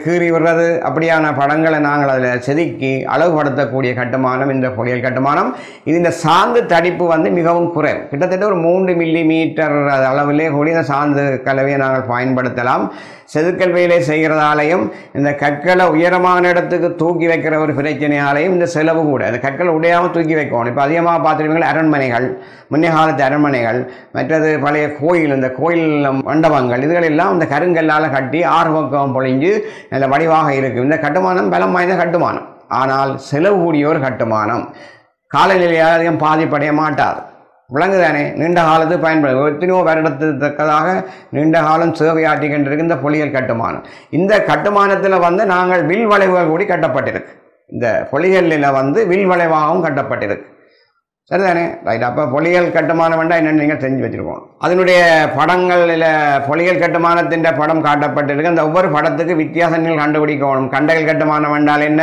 கீறி விடுறது, அப்படியான படங்களை நாங்கள் அதில் செதுக்கி அழகுபடுத்தக்கூடிய கட்டுமானம் இந்த பொலிகள் கட்டுமானம். இது இந்த சாந்து தடிப்பு வந்து மிகவும் குறைவு, கிட்டத்தட்ட ஒரு 3 மில்லிமீட்டர் அளவிலே கூடிய இந்த சாந்து கலவையை நாங்கள் பயன்படுத்தலாம். செதுக்கல் வேலை செய்கிறதாலையும் இந்த கற்களை உயரமான இடத்துக்கு தூக்கி வைக்கிற ஒரு பிரச்சனையாலையும் இந்த செலவு கூட. இந்த கற்களை உடையாமல் தூக்கி வைக்கணும். இப்போ அதிகமாக பார்த்துருக்கீங்களா, அரண்மனைகள், முன்னே காலத்து அரண்மனைகள், மற்றது பழைய கோயில், இந்த கோயில் மண்டபங்கள், இதுகளெல்லாம் இந்த கருங்கல்லால் கட்டி ஆறு பக்கம் பொழிஞ்சு நல்ல வடிவாக இருக்கும். இந்த கட்டுமானம் பலம் வாய்ந்த கட்டுமானம், ஆனால் செலவு கூடிய ஒரு கட்டுமானம். காலநிலையால் அதிகம் பாதிப்படைய மாட்டாது. விளங்குதானே? நீண்ட காலத்து பயன்படும், எத்தனையோ வருடத்துக்கதாக நீண்ட காலம் சேவையாற்றி கொண்டிருக்கின்ற பொலிகள் கட்டுமானம். இந்த கட்டுமானத்தில் வந்து நாங்கள் வில் வளைவுகள் கூடி கட்டப்பட்டிருக்கு. இந்த பொலிகளில் வந்து வில் வளைவாகவும் கட்டப்பட்டிருக்கு. சரிதானே? ரைட். அப்போ பொலிகள் கட்டுமானம் வேண்டாம் என்னென்னு நீங்கள் செஞ்சு வச்சுருக்கோம். அதனுடைய படங்களில் பொலிகள் கட்டுமானத்தின் படம் காட்டப்பட்டிருக்கு. அந்த ஒவ்வொரு படத்துக்கு வித்தியாசங்கள் கண்டுபிடிக்கணும். கண்டகள் கட்டுமானம் என்றால் என்ன,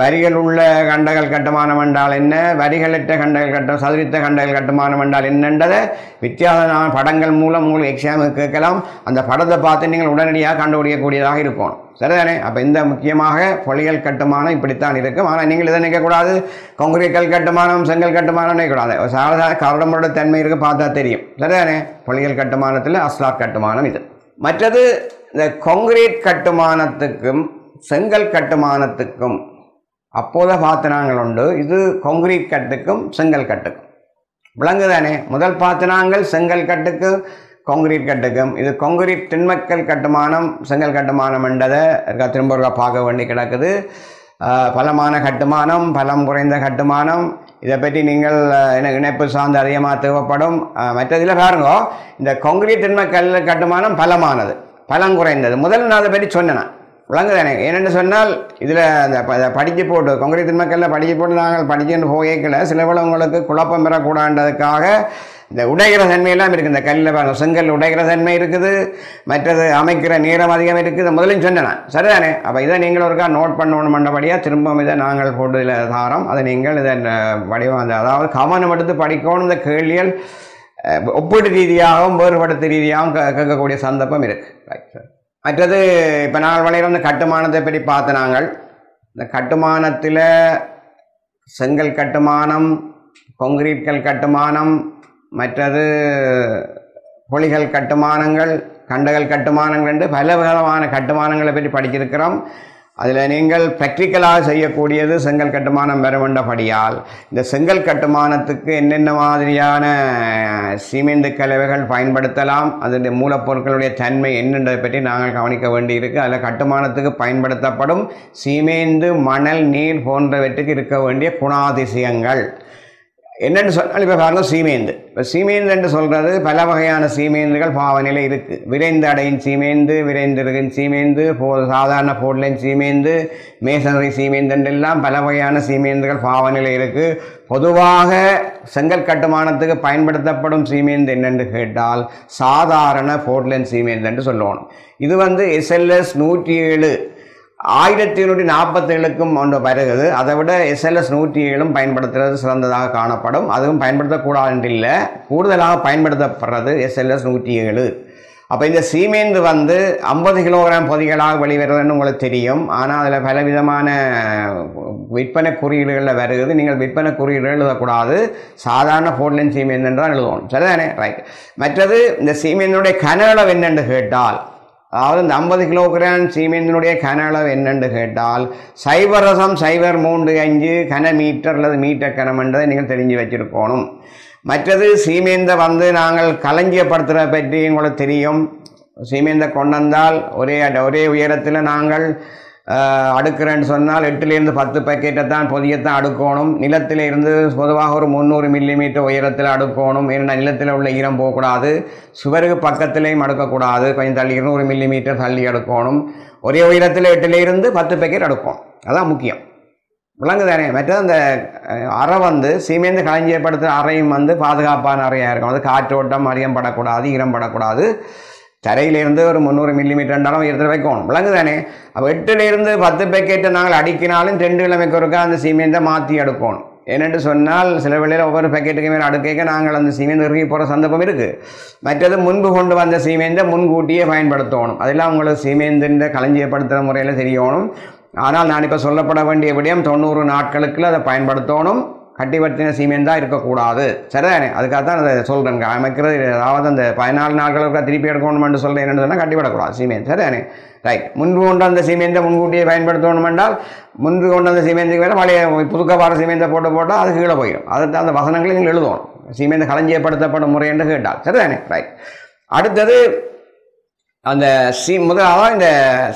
வரிகள் உள்ள கண்டங்கள் கட்டுமானம் என்றால் என்ன, வரிகளற்ற கண்டங்கள் சதுரித்த கண்டங்கள் கட்டுமானம் என்றால் என்னன்றதை வித்தியாசமான படங்கள் மூலம் உங்களுக்கு எக்ஸாமுக்கு கேட்கலாம். அந்த படத்தை பார்த்து நீங்கள் உடனடியாக கண்டுபிடிக்கக்கூடியதாக இருக்கணும். சரிதானே? அப்போ இந்த முக்கியமாக பொலிகள் கட்டுமானம் இப்படித்தான் இருக்கும். ஆனால் நீங்கள் இதை நினைக்கக்கூடாது, கான்கிரீட் கல் கட்டுமானம், செங்கல் கட்டுமானம் நினைக்கக்கூடாது. சாதாரண கரடமோட தன்மை இருக்கு, பார்த்தா தெரியும். சரிதானே? பொலிகள் கட்டுமானத்தில் அஸ்லார் கட்டுமானம் இது. மற்றது இந்த கான்கிரீட் கட்டுமானத்துக்கும் செங்கல் கட்டுமானத்துக்கும் அப்போதை பார்த்தனாங்கள் உண்டு. இது கான்கிரீட் கட்டுக்கும் செங்கல் கட்டுக்கும். விளங்குதானே? முதல் பார்த்தனாங்கள் செங்கல் கட்டுக்கு, கான்கிரீட் கட்டுக்கும். இது கான்கிரீட் திண்மக்கல் கட்டுமானம், செங்கல் கட்டுமானம் என்றதை திரும்ப பார்க்க வேண்டி கிடக்குது. பலமான கட்டுமானம், பலம் குறைந்த கட்டுமானம், இதை பற்றி நீங்கள் இணைப்பு சார்ந்து அதிகமாக தேவைப்படும். மற்றதில் பாருங்கோ, இந்த கான்கிரீட் திண்மக்கல் கட்டுமானம் பலமானது, பலம் குறைந்தது. முதல்ல நான் அதை பற்றி சொன்னேன். விளங்குதானே? ஏனென்று சொன்னால் இதில் அந்த படித்து போட்டு கான்கிரீட் திண்மக்கல்லில் படித்து போட்டு நாங்கள் படிச்சுன்னு போய்க்கல, சிலவள உங்களுக்கு குழப்பம் பெறக்கூடாதுன்றதுக்காக இந்த உடைகிற தன்மையெல்லாம் இருக்குது. இந்த கல்லில் பாருங்கள், செங்கல் உடைகிற தன்மை இருக்குது, மற்றது அமைக்கிற நேரம் அதிகம் இருக்குது. முதலையும் சொன்னேன். சரிதானே? அப்போ இதை நீங்கள் ஒருக்கா நோட் பண்ணணும். பண்ணபடியாக திரும்பவும் இதை நாங்கள் போட்டு இதில் தாரோம். அதை நீங்கள் இதை வடிவம், அதாவது கவனம் எடுத்து படிக்கணும். இந்த கேள்விகள் ஒப்பீட்டு ரீதியாகவும் வேறுபடுத்த ரீதியாகவும் கேட்கக்கூடிய சந்தர்ப்பம் இருக்குது. Right sir. மற்றது இப்போ நாங்கள் வளையிற அந்த கட்டுமானத்தை பற்றி பார்த்து நாங்கள் இந்த கட்டுமானத்தில் செங்கல் கட்டுமானம், கான்கிரீட் கல் கட்டுமானம், மற்றது பொலிகள் கட்டுமானங்கள், கண்டகல் கட்டுமானங்கள் என்று பல விதமான கட்டுமானங்களை பற்றி படிச்சிருக்கிறோம். அதில் நீங்கள் ப்ராக்டிக்கலாக செய்யக்கூடியது செங்கல் கட்டுமானம் பெற வேண்டபடியால் இந்த செங்கல் கட்டுமானத்துக்கு என்னென்ன மாதிரியான சிமெண்ட் கலவைகள் பயன்படுத்தலாம், அதனுடைய மூலப்பொருட்களுடைய தன்மை என்னன்றதை பற்றி நாங்கள் கவனிக்க வேண்டியிருக்கு. அதில் கட்டுமானத்துக்கு பயன்படுத்தப்படும் சிமெண்ட், மணல், நீர் போன்றவற்றுக்கு இருக்க வேண்டிய குணாதிசயங்கள், என்னன்னு சொன்னால் இப்போ பாருங்கள் சீமேந்து. இப்போ சீமேந்து என்று சொல்கிறது பல வகையான சீமேந்துகள் பாவனையில் இருக்குது. விரைந்து அடையின் சீமேந்து, விரைந்திருக்கின் சீமேந்து, சாதாரண பொருளின் சீமேந்து, மேசனரி சீமேந்து என்றெல்லாம் பல வகையான சீமேந்துகள் பாவனையில் இருக்குது. பொதுவாக செங்கல் கட்டுமானத்துக்கு பயன்படுத்தப்படும் சீமேந்து என்னென்று கேட்டால் சாதாரண போர்ட்லேண்ட் சீமேந்து என்று சொல்லணும். இது வந்து எஸ்எல்எஸ் 107 1147க்கும் ஒன்று வருகிறது. அதை விட எஸ்எல்எஸ் 107 பயன்படுத்துகிறது சிறந்ததாக காணப்படும். அதுவும் பயன்படுத்தக்கூடாது இல்லை, கூடுதலாக பயன்படுத்தப்படுறது எஸ்எல்எஸ் 107. அப்போ இந்த சீமேந்து வந்து 50 கிலோகிராம் பொதிகளாக வெளிவருதுன்னு உங்களுக்கு தெரியும். ஆனால் அதில் பலவிதமான விற்பனை குறியீடுகளில் வருகிறது. நீங்கள் விற்பனை குறியீடுகள் எழுதக்கூடாது, சாதாரண போர்ட்லேண்ட் சீமேந்து என்றால் எழுதணும். சரிதானே? ரைட். மற்றது இந்த சீமேந்தினுடைய கன அளவு என்னென்று கேட்டால், அதாவது இந்த 50 கிலோகிராம் சீமேந்தினுடைய கன அளவு என்னென்று கேட்டால் 0.35 கனமீட்டர் அல்லது மீட்டர் கனம் என்றதை நீங்கள் தெரிஞ்சு வச்சுருக்கணும். மற்றது சீமேந்தை வந்து நாங்கள் களஞ்சியப்படுத்துகிற பற்றி உங்களுக்கு தெரியும். சீமேந்தை கொண்டு வந்தால் ஒரே உயரத்தில் நாங்கள் அடுக்கிறேன்னு சொன்னால் 8லேருந்து 10 பேக்கெட்டை தான் பொதியத்தான் அடுக்கணும். நிலத்தில் இருந்து பொதுவாக ஒரு 300 மில்லிமீட்டர் உயரத்தில் அடுக்கணும். ஏன்னா நிலத்தில் உள்ள ஈரம் போகக்கூடாது. சுவருக்கு பக்கத்திலையும் அடுக்கக்கூடாது, கொஞ்சம் தள்ளி 200 மில்லிமீட்டர் தள்ளி அடுக்கணும். ஒரே உயரத்தில் 8லேருந்து 10 பேக்கெட் அடுக்கணும். அதுதான் முக்கியம். விளங்குதானே? மற்ற அந்த அறை வந்து சீமேந்து களஞ்சியப்படுத்துகிற அறையும் வந்து பாதுகாப்பான அறையாக இருக்கும். அது காற்றோட்டம் அதிகம் படக்கூடாது, ஈரம் படக்கூடாது. தரையிலேருந்து ஒரு 300 மில்லிமீட்டர் என்றாலும் உயரத்தில் வைக்கணும். விளங்குதானே? அப்போ 8லேருந்து 10 பேக்கெட்டை நாங்கள் அடிக்கினாலும் 2 கிழமைக்கு ஒருக்கா அந்த சீமேந்தை மாற்றி அடுக்கணும். என்னென்று சொன்னால் சில வேளையில் ஒவ்வொரு பேக்கெட்டுக்கு மேலே அடுக்க நாங்கள் அந்த சீமேந்து இறுக்கி போகிற சந்தர்ப்பம் இருக்குது. மற்றது முன்பு கொண்டு வந்த சீமேந்தை முன்கூட்டியே பயன்படுத்தணும். அதெல்லாம் உங்களுக்கு சீமேந்தின்ற களஞ்சியப்படுத்துகிற முறையில் தெரியணும். ஆனால் நான் இப்போ சொல்லப்பட வேண்டிய விடயம் 90 நாட்களுக்குள்ள அதை பயன்படுத்தணும். கட்டிப்படுத்தின சீமேந்தாக இருக்கக்கூடாது. சரிதானே? அதுக்காக தான் அதை சொல்கிறேன். அமைக்கிறது அதாவது அந்த 14 நாட்களுக்கு திருப்பி எடுக்கணும்னு சொல்கிறேன். என்னென்னு சொன்னால் கட்டிவிடக்கூடாது சீமேந்த். சரிதானே? ரைட். முன்பு கொண்டு அந்த சீமேந்தை முன்கூட்டியே பயன்படுத்தணும் என்றால் முன்பு கொண்டு அந்த சீமேந்துக்கு வேறு பழைய புதுக்க வார சீமேந்தை போட்டால் அது கீழே போயிடும். அதை அந்த வசனங்களை நீங்கள் எழுதணும். சீமேந்தை களஞ்சியப்படுத்தப்படும் முறை என்று கேட்டால். சரிதானே? ரைட். அடுத்தது அந்த முதலாக இந்த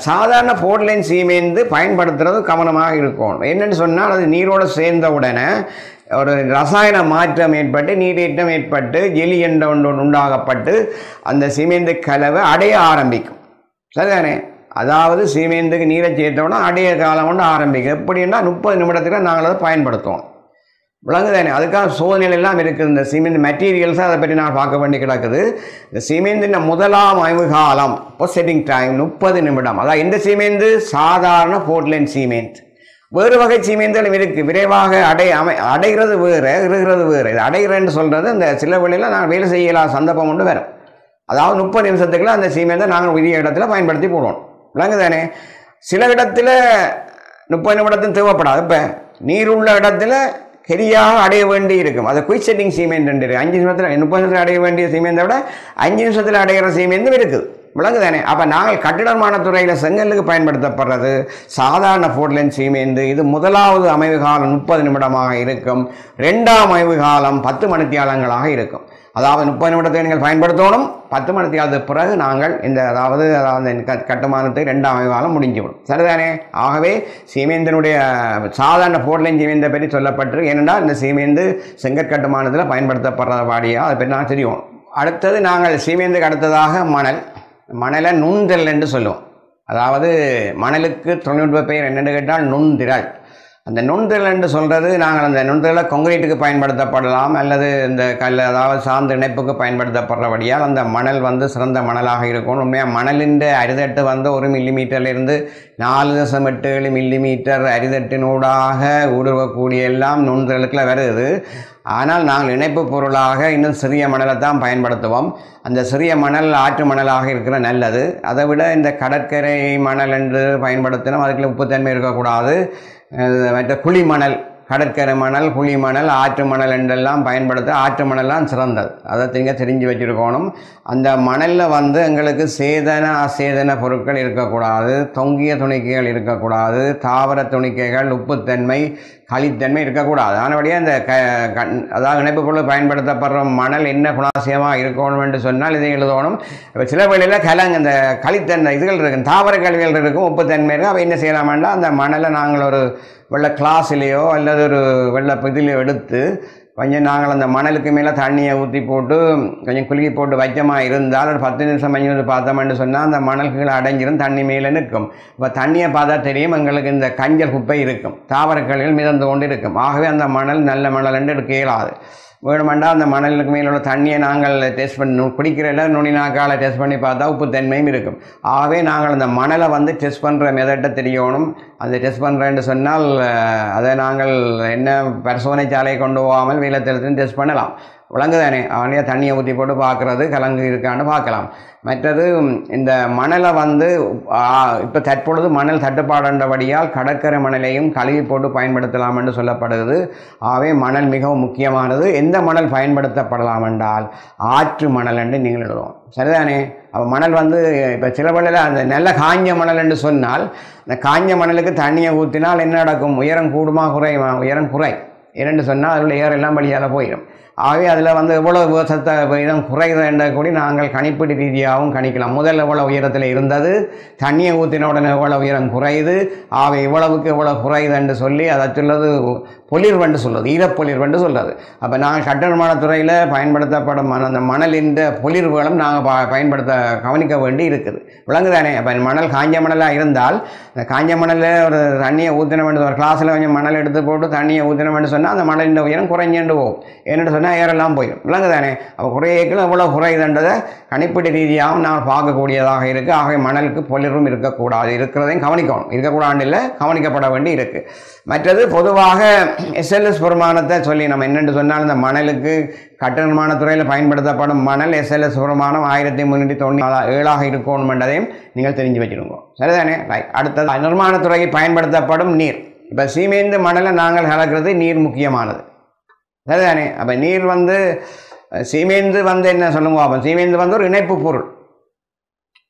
சாதாரண போர்ட்லைன் சீமேந்து பயன்படுத்துறது கவனமாக இருக்கும். என்னென்னு சொன்னால் அது நீரோடு சேர்ந்த உடனே ஒரு ரசாயன மாற்றம் ஏற்பட்டு நீரேற்றம் ஏற்பட்டு ஜெலி என்ற ஒன்று உண்டாகப்பட்டு அந்த சீமேந்து கலவை அடைய ஆரம்பிக்கும். சரிதானே? அதாவது சீமேந்துக்கு நீரை சேர்த்தோன்னா அடைய காலம் கொண்டு ஆரம்பிக்கும். எப்படின்னா 30 நிமிடத்துக்கு நாங்கள் அதை பயன்படுத்துவோம். விளங்குதானே? அதுக்காக சோதனைகளெல்லாம் இருக்குது. இந்த சீமேந்து மெட்டீரியல்ஸை அதை பற்றி நான் பார்க்க வேண்டி கிடக்குது. இந்த சீமேந்தின் முதலாம் ஆய்வு காலம் இப்போ செட்டிங் டைம் 30 நிமிடம். அதாவது இந்த சீமேந்து சாதாரண போர்ட்லேண்ட் சீமேந்து. வேறு வகை சீமேந்துகளும் இருக்குது. விரைவாக அடைகிறது வேறு, இருக்கிறது வேறு. இது அடைகிறேன்னு சொல்கிறது இந்த சில வேளையில் நாங்கள் வேலை செய்யலாம் சந்தர்ப்பம் கொண்டு வரும். அதாவது 30 நிமிஷத்துக்குள்ள அந்த சீமேந்தை நாங்கள் உரிய இடத்துல பயன்படுத்தி போடுவோம். விளங்குதானே? சில இடத்துல 30 நிமிடத்தும் தேவைப்படாது. இப்போ நீர் உள்ள இடத்துல சரியாக அடைய வேண்டி இருக்கும். அது குயிக் செட்டிங் சீமேந்து ரெண்டு இருக்குது. 5 நிமிஷத்தில் 30 நிமிஷத்தில் அடைய வேண்டிய சீமேந்தை விட 5 நிமிஷத்தில் அடைகிற சீமேந்தும் இருக்குது. விளங்குதானே? அப்போ நாங்கள் கட்டிடமான துறையில் செங்கலுக்கு பயன்படுத்தப்படுறது சாதாரண போர்ட்லேண்ட் சீமேந்து. இது முதலாவது அமைவு காலம் 30 நிமிடமாக இருக்கும். ரெண்டாம் அமைவு காலம் 10 மணித்தியாலங்களாக இருக்கும். அதாவது 30 நிமிடத்தை நீங்கள் பயன்படுத்தணும். 10 மணித்தியாலத்துக்கு பிறகு நாங்கள் இந்த அதாவது கட்டுமானத்துக்கு 2ஆம் அமைவு காலம் முடிஞ்சுவிடும். சரிதானே? ஆகவே சீமேந்தினுடைய சாதாரண போர்ட்லைன் சீமேந்தை பற்றி சொல்லப்பட்டிருக்கு. ஏனென்றால் இந்த சீமேந்து செங்கற்கட்டுமானத்தில் பயன்படுத்தப்படுற வாடியாக அதை பற்றி நாங்கள் தெரியும். அடுத்தது நாங்கள் சீமேந்துக்கு அடுத்ததாக மணலை நுண்திரல் என்று சொல்லுவோம். அதாவது மணலுக்கு தொழில்நுட்ப பெயர் என்னென்று கேட்டால் நுண்திரல். அந்த நுண்திரல் என்று சொல்கிறது நாங்கள் அந்த நுண்திரலை கொங்கிரீட்டுக்கு பயன்படுத்தப்படலாம் அல்லது இந்த கல் அதாவது சார்ந்த இணைப்புக்கு பயன்படுத்தப்படுறபடியால் அந்த மணல் வந்து சிறந்த மணலாக இருக்கும். உண்மையாக மணலின் அரிதட்டு வந்து 1 மில்லிமீட்டர்லேருந்து 4.87 மில்லிமீட்டர் அரிதட்டினூடாக ஊடுருவக்கூடிய எல்லாம் நுண்திரலுக்குள்ள வருது. ஆனால் நாங்கள் இணைப்பு பொருளாக இன்னும் சிறிய மணலை தான் பயன்படுத்துவோம். அந்த சிறிய மணல் ஆற்று மணலாக இருக்கிற நல்லது. அதை விட இந்த கடற்கரை மணல் என்று பயன்படுத்தினோம். அதுக்குள்ள உப்புத்தன்மை இருக்கக்கூடாது. மற்ற குழி மணல், கடற்கரை மணல், குழி மணல், ஆற்று மணல் என்றெல்லாம் பயன்படுத்த ஆற்று மணல்லாம் சிறந்தது. அதை நீங்கள் தெரிஞ்சு வச்சுருக்கணும். அந்த மணலில் வந்து எங்களுக்கு சேதன அசேதன பொருட்கள் இருக்கக்கூடாது, தொங்கிய துணிக்கைகள் இருக்கக்கூடாது, தாவர துணிக்கைகள், உப்புத்தன்மை, களித்தன்மை இருக்கக்கூடாது. ஆனபடியாக இந்த அதாவது இணைப்பு பொருள் பயன்படுத்தப்படுற மணல் என்ன குணாசியமாக இருக்கணும் என்று சொன்னால் இதை எழுதணும். இப்போ சில வேளையில் இந்த களித்தன்மை இதுகள் இருக்கும், தாவர கழிவுகள் இருக்கும், உப்புத்தன்மை இருக்கும். அப்போ என்ன செய்யலாமேண்டா அந்த மணலை நாங்கள் ஒரு வெள்ள கிளாஸ்லேயோ அல்லது ஒரு வெள்ள புதிலையோ எடுத்து கொஞ்சம் நாங்கள் அந்த மணலுக்கு மேலே தண்ணியை ஊற்றி போட்டு கொஞ்சம் குலுக்கி போட்டு வைக்கமாக இருந்தால் ஒரு 10 நிமிஷம் 5 நிமிஷம் பார்த்தோம்னு சொன்னால் அந்த மணல்கள் அடைஞ்சிரும், தண்ணி மேலே நிற்கும். இப்போ தண்ணியை பார்த்தா தெரியும் எங்களுக்கு இந்த கஞ்சல் குப்பை இருக்கும், தாவரக்கழிகள் மிதந்து கொண்டு இருக்கும். ஆகவே அந்த மணல் நல்ல மணல் என்று எடுக்க இயலாது. வேணுமெண்டா அந்த மணலுக்கு மேலே உள்ள தண்ணியை நாங்கள் டெஸ்ட் பண்ணி குடிக்கிறதில்ல, நுனி நாக்கால் டெஸ்ட் பண்ணி பார்த்தா உப்பு தன்மையும் இருக்கும். ஆகவே நாங்கள் அந்த மணலை வந்து டெஸ்ட் பண்ணுற மெதட்டை தெரியணும். அதை டெஸ்ட் பண்ணுறேன்னு சொன்னால் அதை நாங்கள் என்ன பரிசோதனை சாலையை கொண்டு போகாமல் வீலத்திலத்தையும் டெஸ்ட் பண்ணலாம். விலங்கு தானே அவனையே தண்ணியை ஊற்றி போட்டு பார்க்குறது கலங்கு இருக்கான்னு பார்க்கலாம். மற்றது இந்த மணலை வந்து இப்போ தற்பொழுது மணல் தட்டுப்பாடுன்றபடியால் கடற்கரை மணலையும் கழுவி போட்டு பயன்படுத்தலாம் என்று சொல்லப்படுகிறது. ஆகவே மணல் மிகவும் முக்கியமானது. எந்த மணல் பயன்படுத்தப்படலாம் என்றால் ஆற்று மணல் என்று நீங்கள் எழுதுவோம், சரிதானே? அப்போ மணல் வந்து இப்போ சில வேளையில் அந்த நல்ல காஞ்ச மணல் என்று சொன்னால் அந்த காஞ்ச மணலுக்கு தண்ணியை ஊற்றினால் என்ன நடக்கும்? உயரம் கூடுமா குறையுமா? உயரம் குறை. இரண்டு சொன்னால் அதில் ஏறெல்லாம் வழியால் போயிடும். ஆகவே அதில் வந்து எவ்வளோ விவசாயத்தை விகிதம் குறையுது என்ற கூடி நாங்கள் கணிப்பீடு ரீதியாகவும் கணிக்கலாம். முதல் எவ்வளோ உயரத்தில் இருந்தது, தண்ணியை ஊற்றின உடனே எவ்வளோ உயரம் குறையுது, ஆகவே இவ்வளவுக்கு எவ்வளோ குறையுதுன்னு சொல்லி அதை சொல்லுவது பொலிர்வென்று சொல்லுது, ஈரப்பொலிர்வென்று சொல்லுது. அப்போ நாங்கள் கட்டுமான துறையில் பயன்படுத்தப்படும் அந்த மணலின் பொலிர்வுகளும் நாங்கள் பயன்படுத்த கவனிக்க வேண்டி இருக்குது. விளங்குதானே? அப்போ மணல் காஞ்ச மணலாக இருந்தால் அந்த காஞ்ச மணலில் ஒரு தண்ணியை ஊற்றின வேண்டும், ஒரு கிளாஸில் கொஞ்சம் மணல் எடுத்து போட்டு தண்ணியை ஊற்றின வேண்டும் சொன்னால் அந்த மணலின் உயரம் குறைஞ்சேண்டு போகும், என்னென்னு சொன்னால் ஏறெல்லாம் போயிடும். விளங்குதானே? அப்போ குறையக்கள் எவ்வளோ குறையுதுன்றதை கணிப்பீடு ரீதியாகவும் நாங்கள் பார்க்கக்கூடியதாக இருக்குது. ஆகவே மணலுக்கு பொலிர்வும் இருக்கக்கூடாது, இருக்கிறதையும் கவனிக்கணும், இருக்கக்கூடாது இல்லை கவனிக்கப்பட வேண்டி இருக்குது. மற்றது பொதுவாக எஸ்எல்எஸ் பிரமாணத்தை சொல்லி நம்ம என்னென்று சொன்னால் இந்த மணலுக்கு கட்டுமான துறையில் பயன்படுத்தப்படும் மணல் எஸ்எல்எஸ் பிரமாணம் 1397ஆக இருக்கணும் என்றதையும் நீங்கள் தெரிஞ்சு வச்சுருங்க, சரிதானே? ரைட். அடுத்தது நிர்மாண துறையில் பயன்படுத்தப்படும் நீர். இப்போ சீமேந்து மணலை நாங்கள் கலக்கிறது நீர் முக்கியமானது, சரிதானே? அப்போ நீர் வந்து சீமேந்து வந்து என்ன சொல்லுங்க, அப்போ சீமேந்து வந்து ஒரு இணைப்பு பொருள்,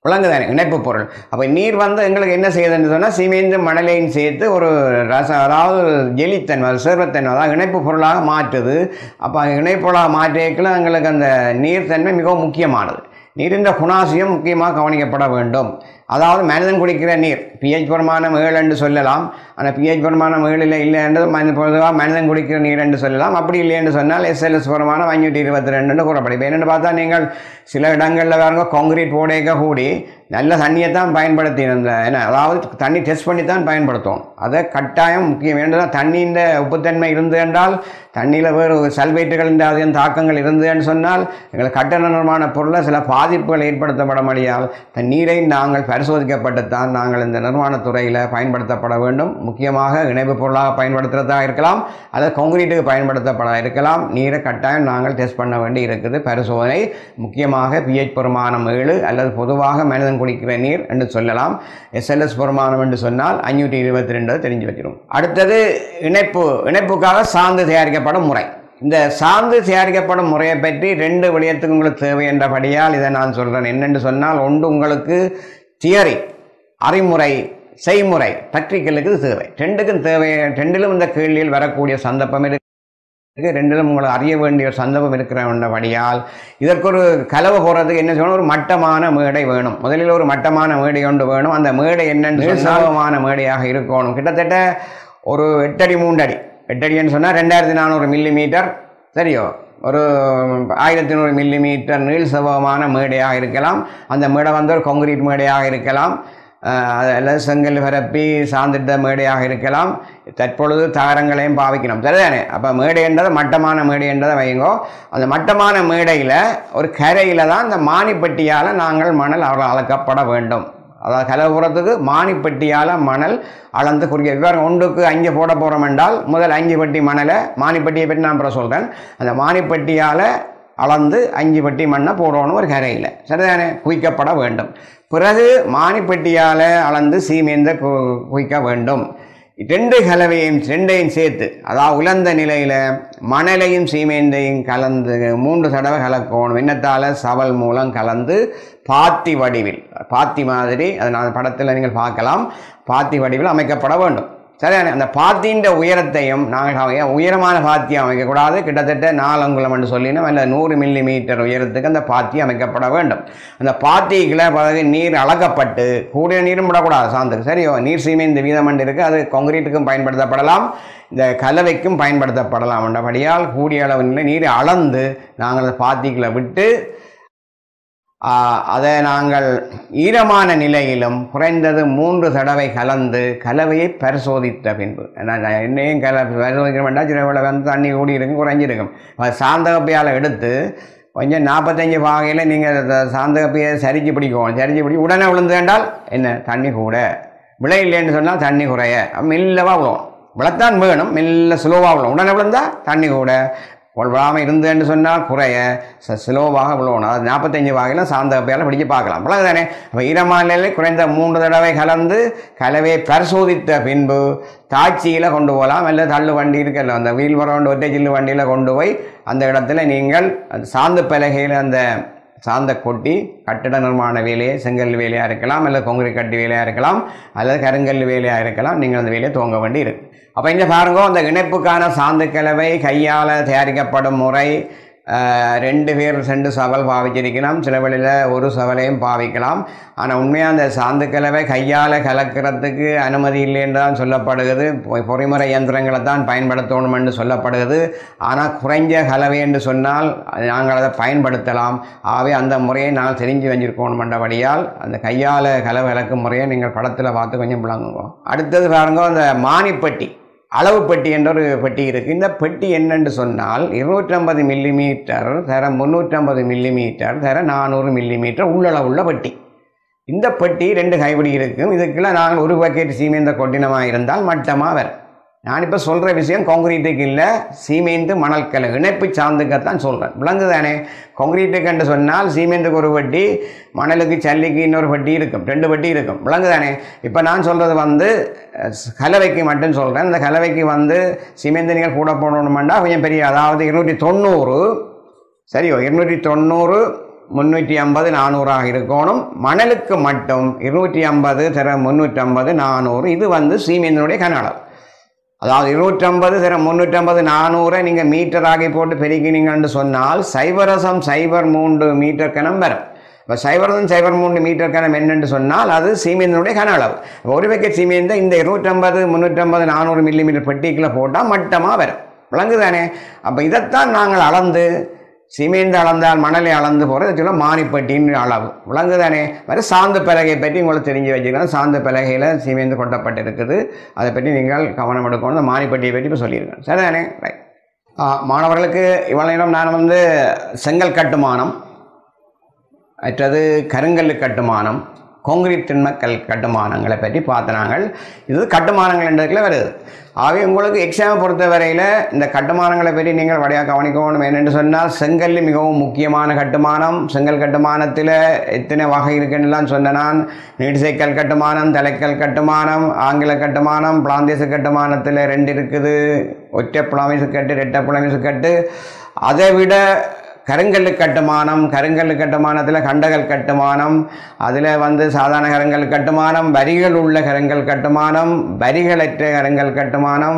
விளங்கு தானே? இணைப்பு பொருள். அப்போ நீர் வந்து எங்களுக்கு என்ன செய்யுதுன்னு சொன்னால் சீமேந்து மணலையும் சேர்த்து ஒரு ரசம், அதாவது ஜெலித்தன்மை, சேர்வத்தன்மை, அதாவது இணைப்பு பொருளாக மாற்றுது. அப்போ இணைப்பு பொருளாக மாற்றியக்கில் எங்களுக்கு அந்த நீர்த்தன்மை மிகவும் முக்கியமானது. நீரின் குணாசியம் முக்கியமாக கவனிக்கப்பட வேண்டும். அதாவது மனிதன் குடிக்கிற நீர் pH பிரமாணம் 7 என்று சொல்லலாம். ஆனால் pH பிரமாணம் 7 இல்லை என்றது பொதுவாக மனிதன் குடிக்கிற நீர் என்று சொல்லலாம். அப்படி இல்லை என்று சொன்னால் எஸ்எல்எஸ் பிரமாணம் 522 என்று கூறப்படும். இப்போ என்னென்னு பார்த்தா நீங்கள் சில இடங்களில் வேறுங்க காங்கிரீட் போடைக்க கூடி நல்ல தண்ணியை தான் பயன்படுத்தி என்ன, அதாவது தண்ணி டெஸ்ட் பண்ணி தான் பயன்படுத்துவோம். அதை கட்டாயம் முக்கியம் வேண்டுதான். தண்ணியின் உப்புத்தன்மை இருந்து என்றால், தண்ணியில் வேறு சல்பேட்டுகள் இந்த அதிகம் தாக்கங்கள் இருந்ததுன்னு சொன்னால் எங்களுக்கு கட்டண நிர்மாண பொருளை சில பாதிப்புகள் ஏற்படுத்தப்பட முடியால் நீரை நாங்கள் பரிசோதிக்கப்பட்டுத்தான் நாங்கள் இந்த நிர்மாண துறையில் பயன்படுத்தப்பட வேண்டும். முக்கியமாக இணைப்பு பொருளாக பயன்படுத்துகிறதாக இருக்கலாம் அல்லது காங்கிரீட்டுக்கு பயன்படுத்தப்பட இருக்கலாம். நீரை கட்டாயம் நாங்கள் டெஸ்ட் பண்ண வேண்டி இருக்குது. பரிசோதனை முக்கியமாக pH பிரமாணம் 7 அல்லது பொதுவாக மனிதன் குடிக்கிற நீர் என்று சொல்லலாம். எஸ்எல்எஸ் பிரமாணம் என்று சொன்னால் 522 தெரிஞ்சு வச்சிடும். அடுத்தது இணைப்புக்காக சாந்து தயாரிக்க முறை. இந்த சாந்து தயாரிக்கப்படும் முறையை பற்றி 2 விடயத்துக்கு உங்களுக்கு தேவை என்றபடியால் இதை நான் சொல்கிறேன். என்னென்று சொன்னால் ஒன்று உங்களுக்கு தியரி, அறிமுறை, செய்முறை, பற்றிகளுக்கு தேவை. 2க்கும் தேவை. 2லும் இந்த கேள்வியில் வரக்கூடிய சந்தர்ப்பம் இருக்குது. 2லும் உங்களை அறிய வேண்டிய சந்தர்ப்பம் இருக்கிறபடியால் இதற்கு ஒரு கலவை போகிறதுக்கு என்ன செய்யணும்? ஒரு மட்டமான மேடை வேணும். முதலில் ஒரு மட்டமான மேடை ஒன்று வேணும். அந்த மேடை என்னென்று சாதகமான மேடையாக இருக்கணும். கிட்டத்தட்ட ஒரு 8 அடி 3 அடி. 8 அடின்னு சொன்னால் 2400 மில்லிமீட்டர், சரியோ? ஒரு 1100 மில்லிமீட்டர் நீள் செவ்வமான மேடையாக இருக்கலாம். அந்த மேடை வந்து ஒரு காங்கிரீட் மேடையாக இருக்கலாம் அல்லது செங்கல் பரப்பி சார்ந்திட்ட மேடையாக இருக்கலாம். தற்பொழுது தாரங்களையும் பாவிக்கணும், சரிதானே? அப்போ மேடைன்றது மட்டமான மேடைன்றதை வைங்கோ. அந்த மட்டமான மேடையில் ஒரு கரையில் தான் இந்த மானிப்பட்டியால் நாங்கள் மணல் அளக்கப்பட வேண்டும். அதாவது கலவுறத்துக்கு மானிப்பட்டியால் மணல் அளந்து குறிக்க விவரம் 1க்கு 5 போட போகிறோம் என்றால் முதல் 5 பட்டி மணலை, மானிப்பட்டியை பற்றி நான் அப்புறம் சொல்கிறேன், அந்த மானிப்பட்டியால் அளந்து 5 பட்டி மண்ணை போடணும் ஒரு கரையில், சரிதானே? குவிக்கப்பட வேண்டும். பிறகு மானிப்பட்டியால் அளந்து சீமேந்த குவிக்க வேண்டும். 2 கலவையும் 2யும் சேர்த்து, அதாவது உலர்ந்த நிலையில் மணலையும் சீமேந்தையும் கலந்து 3 தடவை கலக்கணும். என்னத்தால்? சவல் மூலம் கலந்து பாத்தி வடிவில், பாத்தி மாதிரி, அதை நான் படத்தில் நீங்கள் பார்க்கலாம், பாத்தி வடிவில் அமைக்கப்பட வேண்டும். சரியான அந்த பாத்தின்ற உயரத்தையும் நாங்கள் உயரமான பாத்தியம் அமைக்கக்கூடாது. கிட்டத்தட்ட 4 அங்குலம் என்று சொல்லினோம், அல்லது 100 மில்லிமீட்டர் உயரத்துக்கு அந்த பாத்தி அமைக்கப்பட வேண்டும். அந்த பாத்திக்குள்ளே பிறகு நீர் அளக்கப்பட்டு கூடிய நீரும் விடக்கூடாது சாந்துக்கு. சரியோ நீர் சீமெந்து வீதம் என்று இருக்குது, அது காங்கிரீட்டுக்கும் பயன்படுத்தப்படலாம், இந்த கலவைக்கும் பயன்படுத்தப்படலாம் என்றபடியால் கூடிய அளவு நீர் அளந்து நாங்கள் அந்த பாத்திக்குள்ளே விட்டு அதை நாங்கள் ஈரமான நிலையிலும் குறைந்தது 3 தடவை கலந்து கலவையை பரிசோதித்த பின்பு என்னையும் பரிசோதிக்கிறோம்னா சில வந்து தண்ணி கூடியிருக்கும் குறைஞ்சிருக்கும். சாந்தகப்பையால் எடுத்து கொஞ்சம் 45 பாகையில் நீங்கள் சாந்தகப்பையை சரிச்சு பிடிக்கும். சரிச்சு பிடிச்சி உடனே விழுந்துட்டால் என்ன தண்ணி கூட விலை இல்லைன்னு சொன்னால் தண்ணி குறைய மெல்லவாக விழுவோம், விழத்தான் வேணும், மெல்ல ஸ்லோவாக விழுவோம். உடனே விழுந்தா தண்ணி கூட விழாமல் இருந்தேன்னு சொன்னால் குறைய ஸ்லோவாக விழுவணும். அது 45 வகையில் சாந்தகப்பையால் பிடிச்சி பார்க்கலாம். பிறகு தானே அப்போ ஈரமாநிலையில் குறைந்த 3 தடவை கலந்து கலவையை பரிசோதித்த பின்பு தாட்சியில் கொண்டு போகலாம், இல்லை தள்ளு வண்டி இருக்கல அந்த வீல் வரண்டு ஒற்றை சில்லு வண்டியில் கொண்டு போய் அந்த இடத்துல நீங்கள் அந்த சாந்து பலகையில் அந்த சாந்த கொட்டி கட்டிட நிர்மாண வேலையை செங்கல் வேலையாக இருக்கலாம், இல்லை கொங்கிரீட் கட்டி வேலையாக இருக்கலாம், அல்லது கருங்கல் வேலையாக இருக்கலாம், நீங்கள் அந்த வேலையை துவங்க வேண்டி இருக்கு. அப்போ இங்கே பாருங்க, அந்த இணைப்புக்கான சாந்து கலவை கையால் தயாரிக்கப்படும் முறை 2 பேர் 2 சவல் பாவிச்சிருக்கலாம், சில வேளையில் 1 சவலையும் பாவிக்கலாம். ஆனால் உண்மையாக அந்த சாந்து கலவை கையால் கலக்கிறதுக்கு அனுமதி இல்லைன்னு தான் சொல்லப்படுகிறது, பொறிமுறை இயந்திரங்களை தான் பயன்படுத்தணும் என்று சொல்லப்படுகிறது. ஆனால் குறைஞ்ச கலவை என்று சொன்னால் நாங்கள் அதை பயன்படுத்தலாம். ஆகவே அந்த முறையை நாங்கள் தெரிஞ்சு வஞ்சிருக்கணும் என்றபடியால் அந்த கையால் கலவை கலக்கும் முறையை நீங்கள் படத்தில் பார்த்து கொஞ்சம் விளங்குவோம். அடுத்தது பாருங்கள், அந்த மானிப்பட்டி அளவு பெட்டி என்ற ஒரு பெட்டி இருக்குது. இந்த பெட்டி என்னென்று சொன்னால் 250 மில்லிமீட்டர் தர 350 மில்லிமீட்டர் தர 400 மில்லிமீட்டர் உள்ளளவுள்ள பெட்டி. இந்த பெட்டி 2 கைப்பிடி இருக்கும். இதுக்குள்ளே நாங்கள் 1 பக்கெட் சீமெந்த கொட்டினமாக இருந்தால் மட்டமாக வரும். நான் இப்போ சொல்கிற விஷயம் காங்கிரீட்டுக்கு இல்லை, சீமெந்து மணல்கலை இணைப்பு சார்ந்துக்கத்தான் சொல்கிறேன், விளங்குதானே? காங்கிரீட்டுக்கு என்று சொன்னால் சீமெந்துக்கு 1 பெட்டி, மணலுக்கு சல்லிக்கு இன்னொரு பெட்டி இருக்கும், 2 பெட்டி இருக்கும், விளங்குதானே? இப்போ நான் சொல்கிறது வந்து கலவைக்கு மட்டும் சொல்கிறேன். இந்த கலவைக்கு வந்து சீமெந்து நீங்கள் கூட போடணுமெண்டா கொஞ்சம் பெரிய, அதாவது 290 சரியோ 290 350 400ஆக இருக்கணும். மணலுக்கு மட்டும் 250 தர 350 400. இது வந்து சீமெந்தனுடைய கனளவு. அதாவது 250 தர 350 400 நீங்கள் மீட்டர் ஆகி போட்டு பெருக்கினீங்கன்னு சொன்னால் 0.03 மீட்டர் கனம் வரும். இப்போ 0.03 மீட்டர் கனம் என்னென்னு சொன்னால் அது சீமெந்தினுடைய கன அளவு. 1 பக்கெட் சீமெந்த இந்த 250 350 400 மில்லிமீட்டர் பெட்டிக்குள்ளே போட்டால் மட்டமாக வரும், விளங்குதானே? அப்போ இதைத்தான் நாங்கள் அளந்து சிமெண்ட் அளந்தால் மணலை அளந்து போகிற இதை மானிப்பட்டின்னு அளவு, விளங்குதானே? வேறு சாந்து பலகையை பற்றி உங்களுக்கு தெரிஞ்சு வச்சுக்கலாம். சாந்து பலகையில் சிமெண்ட் கொட்டப்பட்டிருக்குது, அதை பற்றி நீங்கள் கவனம் எடுக்கணும். அந்த மானிப்பட்டியை பற்றி இப்போ சொல்லியிருக்கேன், சரிதானே? ரைட் மாணவர்களுக்கு இவ்வளோ நேரம் நான் வந்து செங்கல் கட்டுமானம், மற்றது கருங்கல் கட்டுமானம், காங்கிரீட் திண்மக்கல் கட்டுமானங்களை பற்றி பார்த்துனாங்கள். இது கட்டுமானங்கள் என்றதுக்குள்ளே வருது. ஆகவே உங்களுக்கு எக்ஸாமை பொறுத்த வரையில் இந்த கட்டுமானங்களை பற்றி நீங்கள் வடையாக கவனிக்கணும். என்னென்று சொன்னால் செங்கல் மிகவும் முக்கியமான கட்டுமானம். செங்கல் கட்டுமானத்தில் எத்தனை வகை இருக்குன்னுலாம் சொன்னேன் நான். நீட்சைக்கல் கட்டுமானம், தலைக்கல் கட்டுமானம், ஆங்கில கட்டுமானம். பிராந்தேச கட்டுமானத்தில் 2 இருக்குது, ஒற்றை புலாமிசு கட்டு, ரெட்டை புலாமிசு கட்டு. அதை விட கருங்கல் கட்டுமானம், கருங்கல் கட்டுமானத்தில் கண்டகல் கட்டுமானம், அதில் வந்து சாதாரண கருங்கல் கட்டுமானம், வரிகள் உள்ள கருங்கல் கட்டுமானம், வரிகளற்ற கருங்கல் கட்டுமானம்,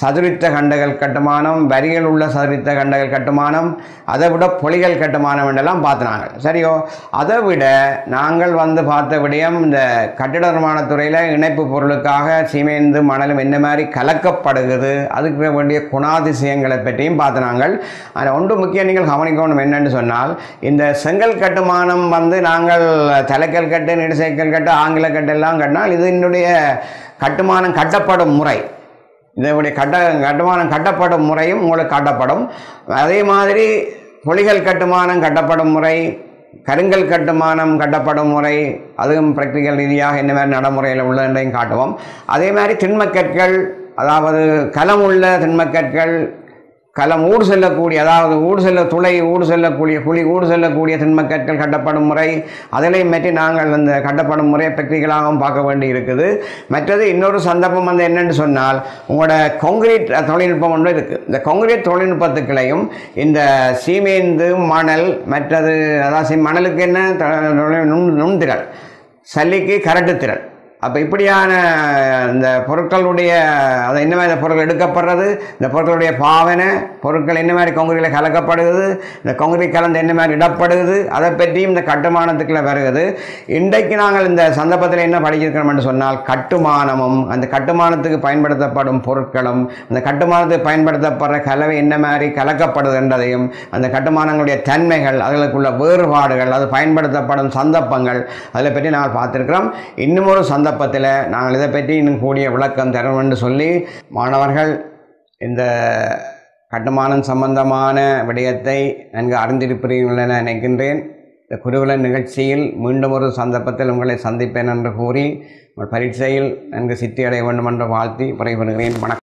சதுரித்த கண்டகல் கட்டுமானம், வரிகள் உள்ள சதுரித்த கண்டகல் கட்டுமானம், அதை விட பொலிகள் கட்டுமானம் என்றெல்லாம் பார்த்துனாங்க, சரியோ? அதை விட நாங்கள் வந்து பார்த்த விடயம் இந்த கட்டிட நிர்மாணத்துறையில் இணைப்பு பொருளுக்காக சிமெந்து மணலும் என்ன மாதிரி கலக்கப்படுகிறது, அதுக்கு வேண்டிய குணாதிசயங்களை பற்றியும் பார்த்துனாங்க. அதில் ஒன்று முக்கியம் நீங்கள் கவனிக்கணும் என்னன்னு சொன்னால், இந்த செங்கல் கட்டுமானம் வந்து நாங்கள் தலைக்கல் கட்டு, நெடுசைக்கல் கட்டு, ஆங்கில கட்டு எல்லாம் கட்டினால் இதனுடைய கட்டுமானம் கட்டப்படும் முறை, இதனுடைய கட்டுமானம் கட்டப்படும் முறையும் உங்களுக்கு காட்டப்படும். அதே மாதிரி பொலிகள் கட்டுமானம் கட்டப்படும் முறை, கருங்கல் கட்டுமானம் கட்டப்படும் முறை, அதுவும் பிராக்டிக்கல் ரீதியாக என்ன மாதிரி நடைமுறையில் உள்ளதையும் காட்டுவோம். அதே மாதிரி திண்மக்கற்கள், அதாவது கலம் உள்ள திண்மக்கற்கள், கலம் ஊடு செல்லக்கூடிய, அதாவது ஊடு செல்ல துளை, ஊடு செல்லக்கூடிய குழி, ஊடு செல்லக்கூடிய திண்மக்கற்கள் கட்டப்படும் முறை, அதிலையும் பற்றி நாங்கள் அந்த கட்டப்படும் முறையை பிராக்டிகலாகவும் பார்க்க வேண்டி இருக்குது. மற்றது இன்னொரு சந்தர்ப்பம் வந்து என்னென்னு சொன்னால், உங்களோட காங்கிரீட் தொழில்நுட்பம் ஒன்று இருக்குது. இந்த காங்கிரீட் தொழில்நுட்பத்துக்களையும் இந்த சீமேந்து மணல், மற்றது அதாவது மணலுக்கு என்ன நுண்திரள், சல்லிக்கு கரட்டு திரள், அப்போ இப்படியான இந்த பொருட்களுடைய அது என்ன மாதிரி பொருட்கள் எடுக்கப்படுறது, இந்த பொருட்களுடைய பாவனை பொருட்கள் என்ன மாதிரி காங்கிரீட்டில் கலக்கப்படுகிறது, இந்த காங்கிரீட் கலந்து என்ன மாதிரி இடப்படுகிறது, அதை பற்றியும் இந்த கட்டுமானத்துக்குள்ளே வருகிறது. இன்றைக்கு நாங்கள் இந்த சந்தர்ப்பத்தில் என்ன படிச்சிருக்கணும்னு சொன்னால், கட்டுமானமும் அந்த கட்டுமானத்துக்கு பயன்படுத்தப்படும் பொருட்களும் அந்த கட்டுமானத்துக்கு பயன்படுத்தப்படுற கலவை என்ன மாதிரி கலக்கப்படுது என்றதையும், அந்த கட்டுமானங்களுடைய தன்மைகள், அதுகளுக்குள்ள வேறுபாடுகள், அது பயன்படுத்தப்படும் சந்தர்ப்பங்கள், அதில் பற்றி நாங்கள் பார்த்துருக்கிறோம். இன்னும் ஒரு சந்தர்ப்பத்தில் நாங்கள் இதை பற்றி இன்னும் கூடிய விளக்கம் தரணும் என்று சொல்லி, மாணவர்கள் இந்த கட்டுமானம் சம்பந்தமான விடயத்தை நன்கு அறிந்திருப்பீர்கள் என நினைக்கின்றேன். இந்த குருகுலன் நிகழ்ச்சியில் மீண்டும் ஒரு சந்தர்ப்பத்தில் உங்களை சந்திப்பேன் என்று கூறி, உங்கள் பரீட்சையில் நன்கு சித்தியடைய வேண்டும் என்று வாழ்த்தி விடைபெறுகிறேன். வணக்கம்.